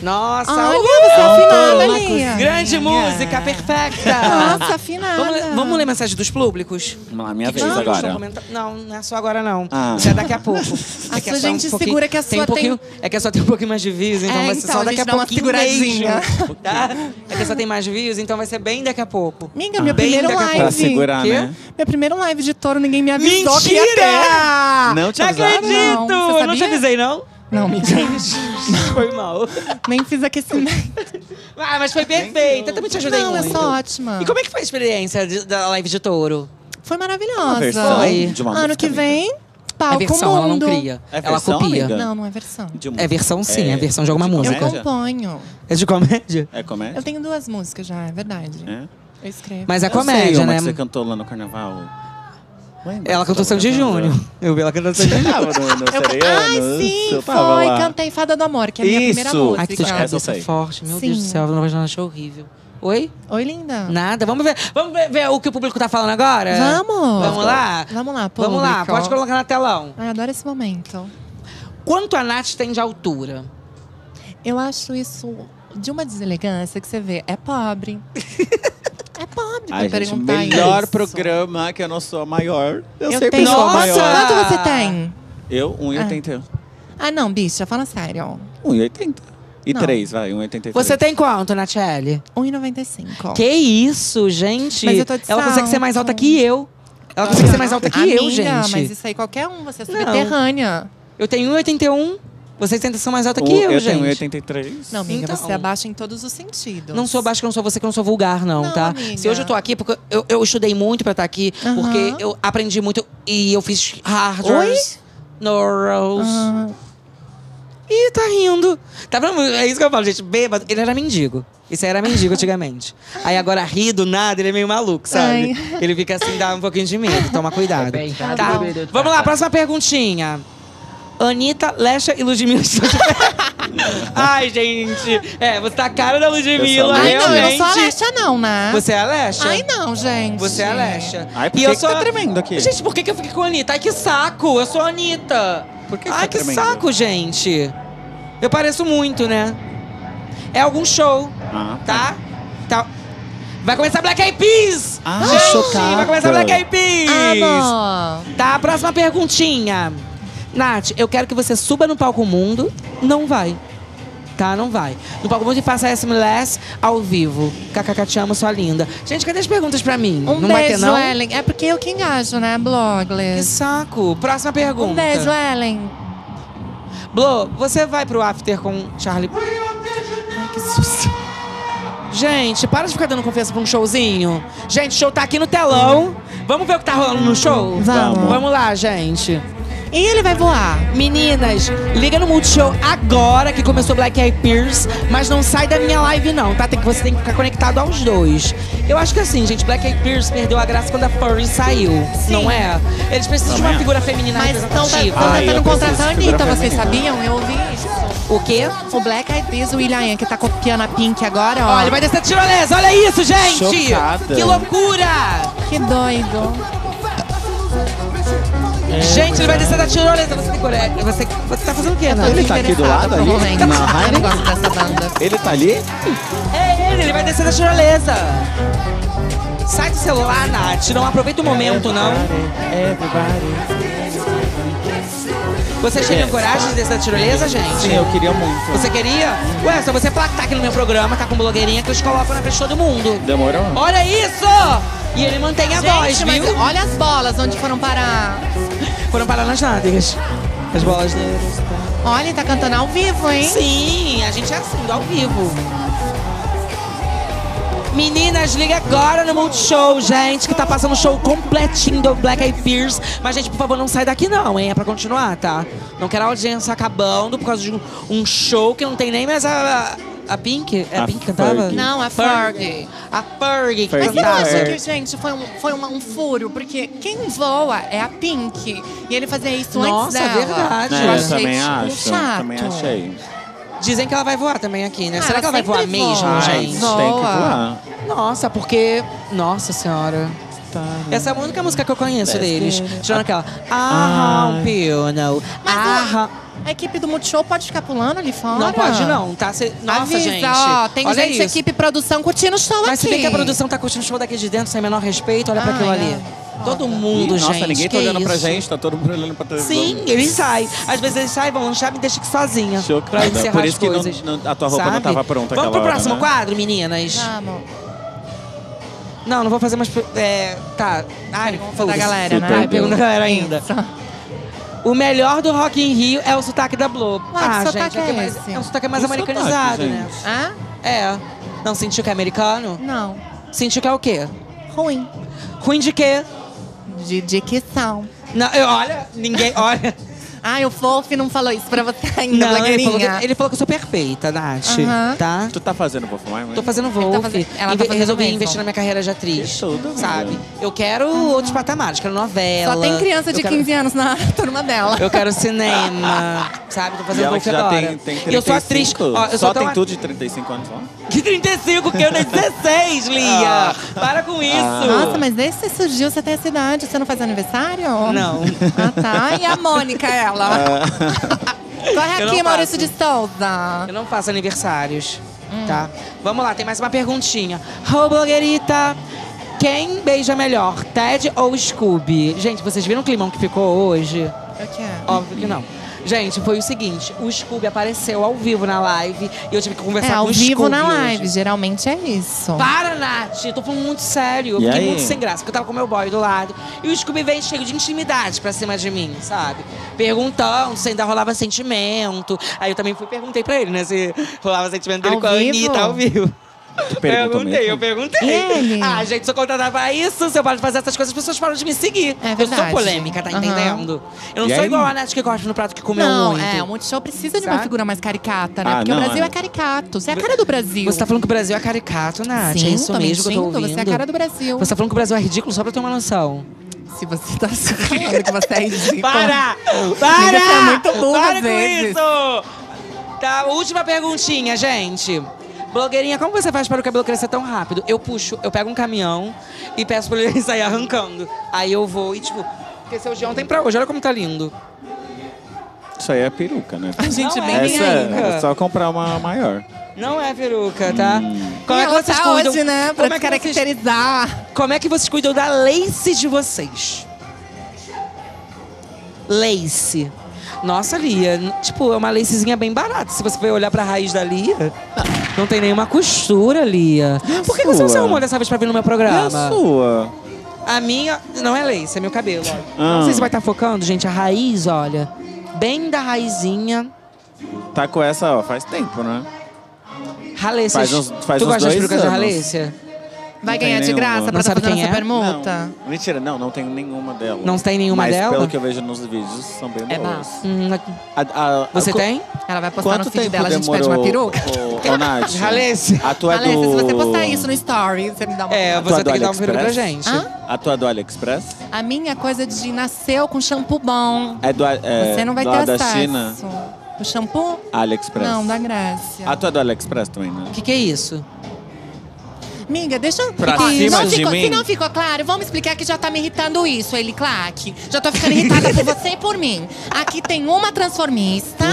Nossa, afinada, Lia. Grande música, perfeita. Nossa, afinada. Vamos ler mensagem dos públicos? Vamos lá, minha vez agora. Não, não é só agora, não. É daqui a pouco. É que a gente segura que a sua tem... É que a sua tem um pouquinho mais de views, então vai ser só daqui a pouquinho mesmo. É que a sua tem mais views, então vai ser bem daqui a pouco. Minha primeira live. Pra segurar, né? Minha primeira live de Toro, ninguém me avisou. Mentira! Não te avisaram? Não acredito! Não te avisei, não? Não, mentira. Foi mal. Nem fiz aquecimento. Ah, mas foi perfeito. Eu também te ajudei muito. Não, eu sou ótima. E como é que foi a experiência da live de Toro? Foi maravilhosa. Foi. Ano que vem, palco mundo. É versão, ela não cria. Ela copia. Não, não é versão. É versão sim, é versão de alguma música. Eu componho. É de comédia? É comédia. Eu tenho duas músicas já, é verdade. Eu escrevo. Mas é comédia, né? Você cantou lá no carnaval? Ela cantou Sangue de Júnior. Eu vi ela cantando Sangue de Júnior. Ai, sim, foi. Cantei Fada do Amor, que é a minha primeira música. Ai, que essa é forte. Meu Deus do céu, ela não vai achar horrível. Oi? Oi, linda. Nada. Vamos ver o que o público tá falando agora? Vamos. Vamos lá? Vamos lá, público. Vamos lá, pode colocar na telão. Ai, adoro esse momento. Quanto a Nath tem de altura? Eu acho isso de uma deselegância que você vê. É pobre. É pobre pra perguntar gente, melhor isso. Programa que eu não sou a maior. Eu sempre tenho... sou a maior. Quanto você tem? Eu? 1,80. Ah, não, bicha, fala sério. 1,80. E não. 3, vai, 1,83. Você tem quanto, Nathiele? 1,95. Que isso, gente. Mas eu tô de salto. Ela consegue ser mais alta que eu. Ela consegue ser mais alta que eu, gente. Mas isso aí, qualquer um, você é subterrânea. Eu tenho 1,81. Vocês ainda são mais alta que eu, gente. Eu tenho 1,83. Não, amiga, então, você é baixa em todos os sentidos. Não sou baixa, que eu não sou você, que eu não sou vulgar, não, tá? Amiga. Se hoje eu tô aqui, porque eu estudei muito pra estar aqui. Porque eu aprendi muito e eu fiz hardwares, neurals… Ih, tá rindo. Tá vendo? É isso que eu falo, gente. Bêbado. Ele era mendigo. Isso era mendigo antigamente. Aí agora ri do nada, ele é meio maluco, sabe? Ai. Ele fica assim, dá um pouquinho de medo. Toma cuidado. É bem, tá. Vamos lá, próxima perguntinha. Anitta, Lesha e Ludmilla. Ai, gente. É, você tá a cara da Ludmilla, realmente. Ai, não, eu não sou a Lesha, não, né? Você é a Lesha? Ai, não, gente. Você é a Lesha. Ai, por que você tá tremendo aqui? Gente, por que eu fiquei com a Anitta? Ai, que saco. Eu sou a Anitta. Por que ai, que saco, gente. Eu pareço muito, né? É algum show, tá? Vai começar Black Eyed Peas! Ah, gente, chocada. Vai começar Black Eyed Peas! Ah, bom. Tá, próxima perguntinha. Nath, eu quero que você suba no palco mundo. Não vai. Tá? Não vai. No palco mundo e faça SMS ao vivo. KKK, te amo, sua linda. Gente, cadê as perguntas pra mim? Não vai ter, não? Um beijo, Ellen. É porque eu que engajo, né? Blogless. Que saco. Próxima pergunta. Um beijo, Ellen. Blo, você vai pro after com Charlie Puth? Ai, que susto. Gente, para de ficar dando confiança pra um showzinho. Gente, o show tá aqui no telão. Vamos ver o que tá rolando no show? Vamos. Vamos lá, gente. E ele vai voar. Meninas, liga no Multishow agora, que começou Black Eyed Peas. Mas não sai da minha live, não, tá? Você tem que ficar conectado aos dois. Eu acho que assim, gente, Black Eyed Peas perdeu a graça quando a Fergie saiu. Sim. Não é? Eles precisam de uma figura feminina representativa. Mas estão tentando contratar a Anitta, vocês sabiam? Eu ouvi isso. O quê? O Black Eyed Peas, o Ilian, que tá copiando a Pink agora, ó. Olha, vai descer tirolesa, olha isso, gente! Chocada. Que loucura! Que doido. Gente, ele vai descer da tirolesa. Você tá fazendo o quê, Nath? Ele tá aqui do lado, ali? Eu gosto dessa banda. Ele tá ali? É ele vai descer da tirolesa. Sai do celular, Nath. Não aproveita o momento, não. Vocês teriam coragem de descer da tirolesa, gente? Sim, eu queria muito. Você queria? Ué, só você placar aqui no meu programa, tá com blogueirinha, que eu te coloco na frente de todo mundo. Demorou? Olha isso! E ele mantém a voz, viu? Olha as bolas, onde foram parar. Foram parar nas nádegas. As bolas dele. Olha, ele tá cantando ao vivo, hein? Sim, a gente é assim, ao vivo. Meninas, liga agora no Multishow, gente, que tá passando o show completinho do Black Eyed Peas. Mas, gente, por favor, não sai daqui não, hein? É pra continuar, tá? Não quero a audiência acabando por causa de um show que não tem nem mais a Pink. É a Pink que cantava? Não, a Fergie. A Fergie que cantava. Mas eu acho que, gente, foi um furo, porque quem voa é a Pink. E ele fazia isso antes dela. Nossa, verdade. Eu também acho, também achei. Dizem que ela vai voar também aqui, né? Será que ela vai voar mesmo, gente? Tem que voar. Nossa, porque… Nossa Senhora. Essa é a única música que eu conheço deles. Tirando aquela. Ah, you know. A equipe do Multishow pode ficar pulando ali fora? Não pode não, tá? Nossa, avisa, gente. Ó, tem olha gente isso. Equipe produção curtindo o show mas aqui. Mas se bem que a produção tá curtindo o show daqui de dentro, sem menor respeito, olha pra aquilo ali. Todo mundo, gente. Nossa, ninguém tá olhando pra gente, tá todo mundo olhando pra televisão. Sim, eles saem. Às vezes eles saem, vão lanchar, me deixam sozinha. Chocada. Pra encerrar por isso as que não, a tua roupa sabe? Não tava pronta aquela hora. Vamos pro próximo quadro, meninas? Vamos. Não, não vou fazer mais... tá. Ai, da galera, né? Pergunta da galera ainda. O melhor do Rock in Rio é o sotaque da Blo. Ah, gente, é um sotaque mais americanizado, né? Ah? É. Não sentiu que é americano? Não. Sentiu que é o quê? Ruim. Ruim de quê? De dicção. Não, olha, ninguém, olha. Ai, o Fof não falou isso pra você ainda, não, ele falou que eu sou perfeita, Nath, tá? Tu tá fazendo Wolf, mas... Tô fazendo Wolf. Resolvi investir na minha carreira de atriz, sabe? Eu quero outros patamares, quero novela. Só tem criança de 15 anos na turma dela. Eu quero cinema, sabe? Tô fazendo Wolf agora. E eu sou atriz. Ó, eu só tem tudo de 35 anos, ó. Que 35? Que eu nem 16, Lia! Para com isso! Nossa, mas desde que você surgiu, você tem essa idade. Você não faz aniversário? Não. Ah, tá. E a Mônica, ela? Corre aqui, Maurício de Souza. Eu não faço aniversários, tá? Vamos lá, tem mais uma perguntinha. Ô, blogueirita, quem beija melhor, Ted ou Scooby? Gente, vocês viram o climão que ficou hoje? Óbvio que não. Gente, foi o seguinte, o Scooby apareceu ao vivo na live e eu tive que conversar com o Scooby. Ao vivo na live, geralmente é isso. Para, Nath! Eu tô falando muito sério, eu fiquei muito sem graça, porque eu tava com o meu boy do lado. E o Scooby veio cheio de intimidade pra cima de mim, sabe? Perguntando se ainda rolava sentimento. Aí eu também perguntei pra ele, né, se rolava sentimento dele com a Anitta ao vivo. Eu perguntei. Ele? Ah, gente, se eu contratava isso, se eu paro de fazer essas coisas, as pessoas param de me seguir. É verdade. Eu sou polêmica, tá entendendo? Eu não sou igual a Nath que gosta no prato que comeu muito. Não, o Multishow precisa de uma figura mais caricata, né? Porque o Brasil é caricato. Você é a cara do Brasil. Você tá falando que o Brasil é caricato, Nath? Sim, é isso mesmo que eu tô ouvindo. Você é a cara do Brasil. Você tá falando que o Brasil é ridículo só pra eu ter uma noção. Se você tá falando que você é ridículo. Para! Para! Você é muito burra, para com isso! Tá, última perguntinha, gente. Blogueirinha, como você faz para o cabelo crescer tão rápido? Eu puxo, eu pego um caminhão e peço para ele sair arrancando. Aí eu vou e tipo, cresceu de ontem pra hoje, olha como tá lindo. Isso aí é peruca, né? Gente, bem é só comprar uma maior. Não é peruca, tá? Como é que vocês cuidam? Hoje, né? Pra me caracterizar. Como é que vocês cuidam da lace de vocês? Lace. Nossa, Lia, tipo, é uma lacezinha bem barata. Se você for olhar pra raiz da Lia, não tem nenhuma costura, Lia. Por que você não se arrumou dessa vez pra vir no meu programa? É a sua. A minha não é lace, é meu cabelo. Não sei se vai estar focando, gente. A raiz, olha, bem da raizinha. Tá com essa, ó, faz tempo, né? Ralêcia. Tu gosta de perucas de ralêcia? Vai ganhar de graça pra saber quem é? Permuta? Não. Mentira, não tem nenhuma dela. Não tem nenhuma dela? Mas pelo que eu vejo nos vídeos, são bem boas. Você tem? Ela vai postar no feed dela, a gente pede uma peruca. Ô, Nath. Ralece. A tua Ralece, se você postar isso no story, você me dá uma peruca. É, você tem que dar uma peruca pra gente. A tua do AliExpress? A minha coisa de nasceu com shampoo bom. É do você não vai ter acesso. Da China? O shampoo? AliExpress. Não, da Grécia. A tua do AliExpress também, né? O que é isso? Miga, deixa eu... Se não ficou claro, vamos explicar que já tá me irritando isso, ele Clark. Já tô ficando irritada por você e por mim. Aqui tem uma transformista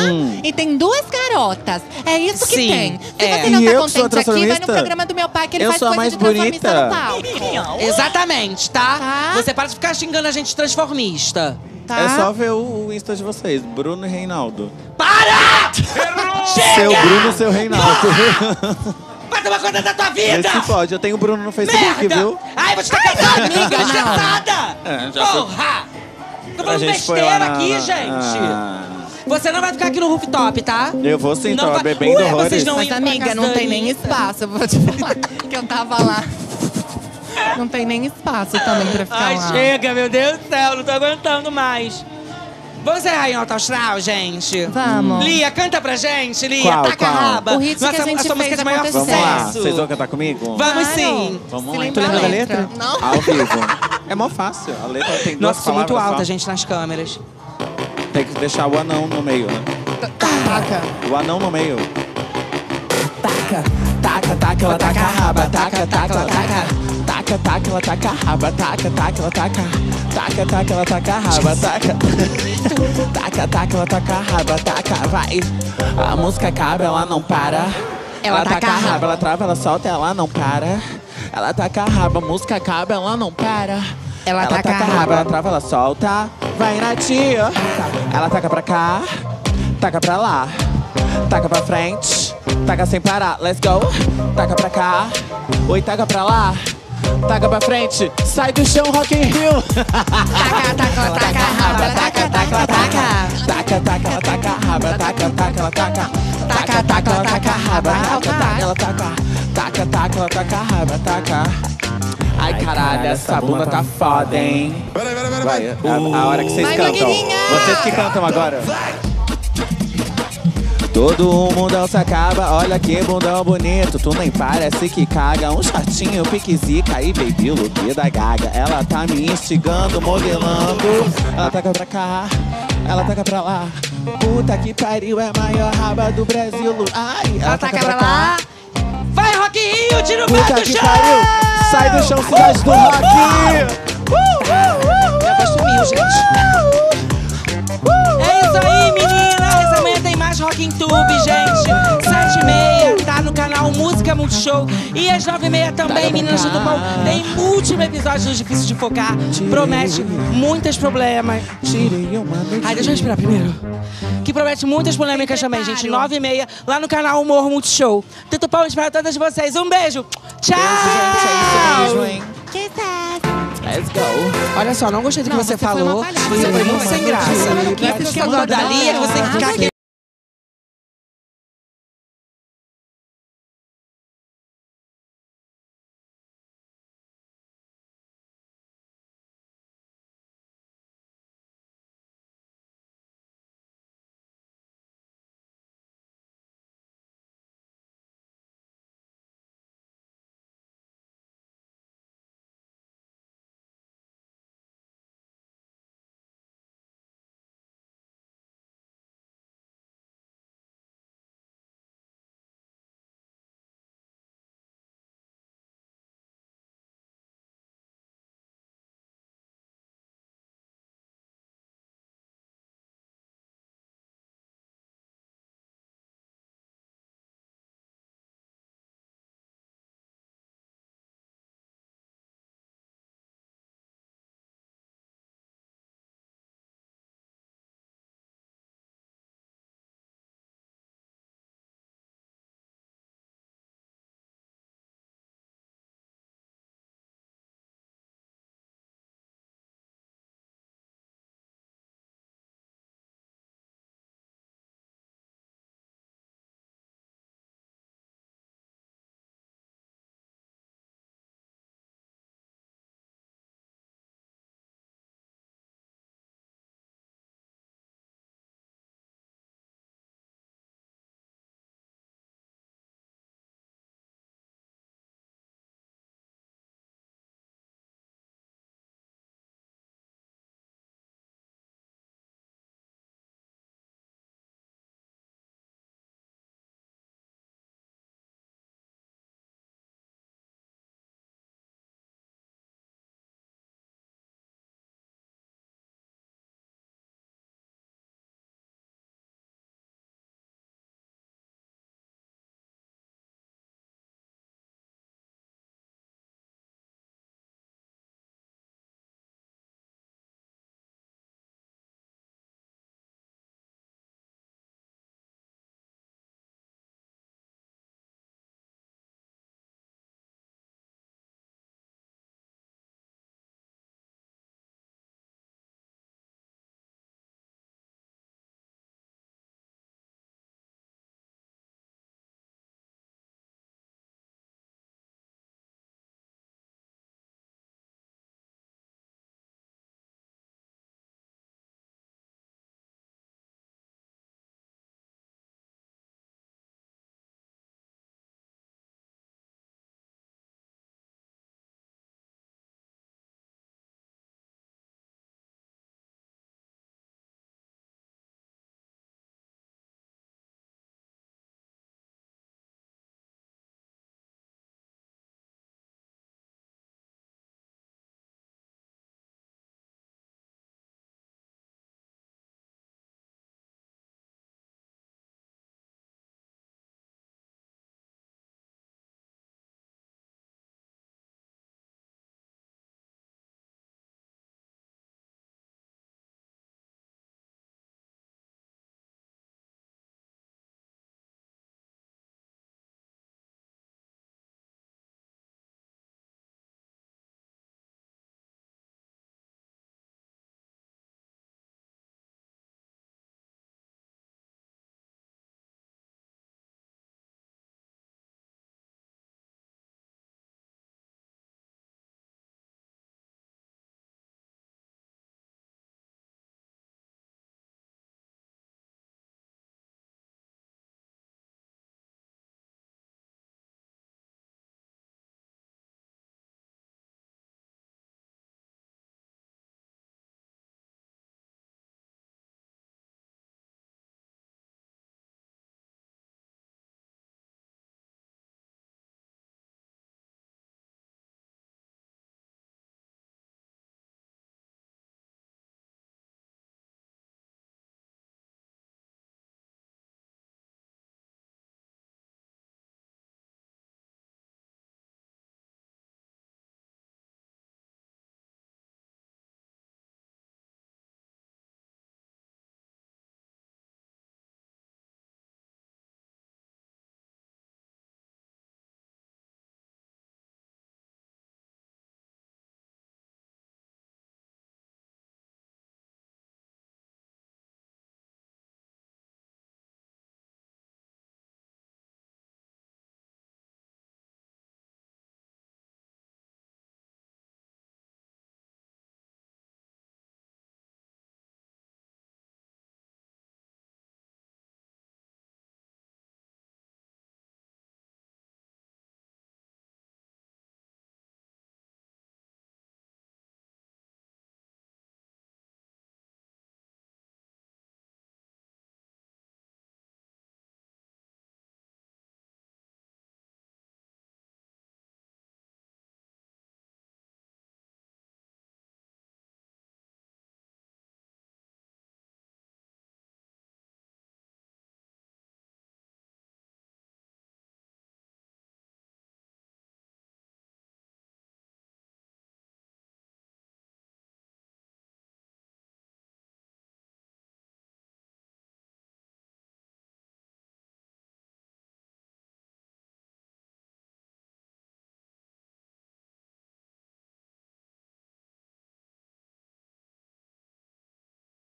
e tem duas garotas. É isso que tem. Se você não tá contente aqui, vai no programa do meu pai que ele faz coisa de transformista no palco. Exatamente, tá? Você para de ficar xingando a gente de transformista. Tá? É só ver o Insta de vocês, Bruno e Reinaldo. Para! Seu Bruno, seu Reinaldo. Vai tomar conta da tua vida! Esse pode, eu tenho o Bruno no Facebook, viu? Ai, vou te tacar, amiga! Desgraçada! Porra! Tô falando besteira aqui, gente! Você não vai ficar aqui no rooftop, tá? Eu vou sim, tava bebendo horrores. Mas, amiga, não tem nem espaço, eu vou te falar que eu tava lá. Não tem nem espaço também pra ficar lá. Ai, chega, meu Deus do céu, não tô aguentando mais. Vamos encerrar em alto astral, gente? Vamos. Lia, canta pra gente, Lia. Taca a raba. O ritmo que a gente fez acontecer. Vamos lá, vocês vão cantar comigo? Vamos sim. Vamos lá. Tu lembra da letra? Não. Ao vivo. É mó fácil. A letra tem duas palavras. Nossa, sou muito alta, gente, nas câmeras. Tem que deixar o anão no meio, né? Taca. O anão no meio. Taca. Taca, taca, ela taca a raba. Taca, taca, ela taca. Taca, taca, ela taca a raba. Taca, taca, ela taca. Taca, taca, ela taca a raba. Taca. Taca, taca, ela taca a raba. Taca, vai. A música acaba, ela não para. Ela taca a raba, ela trava, ela solta, ela não para. Ela taca a raba, a música acaba, ela não para. Ela taca a raba, ela trava, ela solta. Vai na tia. Ela taca pra cá, taca pra lá. Taca pra frente, taca sem parar. Let's go. Taca pra cá, oi, taca pra lá. Taca pra frente, sai do chão, Rock in Rio. Taca, taca, taca, raba, taca, taca, taca. Taca, taca, taca, raba, taca, taca, taca. Taca, taca, taca, raba, taca, taca. Taca, taca, taca, raba, taca. Ai, caralho, essa bunda tá foda, hein. Vai, a hora que vocês cantam. Vocês que cantam agora. Todo um mundão se acaba, olha que bundão bonito. Tu nem parece que caga, um shortinho pique zica e baby look da gaga. Ela tá me instigando, modelando. Ela taca pra cá, ela taca pra lá. Puta que pariu, é a maior raba do Brasil. Ai, ela taca pra cá. Vai, Rock in Rio, tira o pé do chão! Pariu. Sai do chão, cidade do Rock in Rio! Minha voz sumiu, gente. É isso aí, meninas! Amanhã tem mais Rock in Tube, gente. 7h30, tá no canal Música Multishow. E às 9h30 também, meninas do Tupão, tem múltiplo episódio do Difícil de Focar. Promete muitos problemas. Ai, deixa eu respirar primeiro. Que promete muitas polêmicas também, gente. 9h30, lá no canal Humor Multishow. Tupão, espero todas vocês. Um beijo. Tchau! Beijo, gente. É isso, beijo, hein? Que tal? Let's go. Olha só, não gostei do que você falou. Você foi muito sem graça. Não é porque eu gosto da Lia que você fica aqui.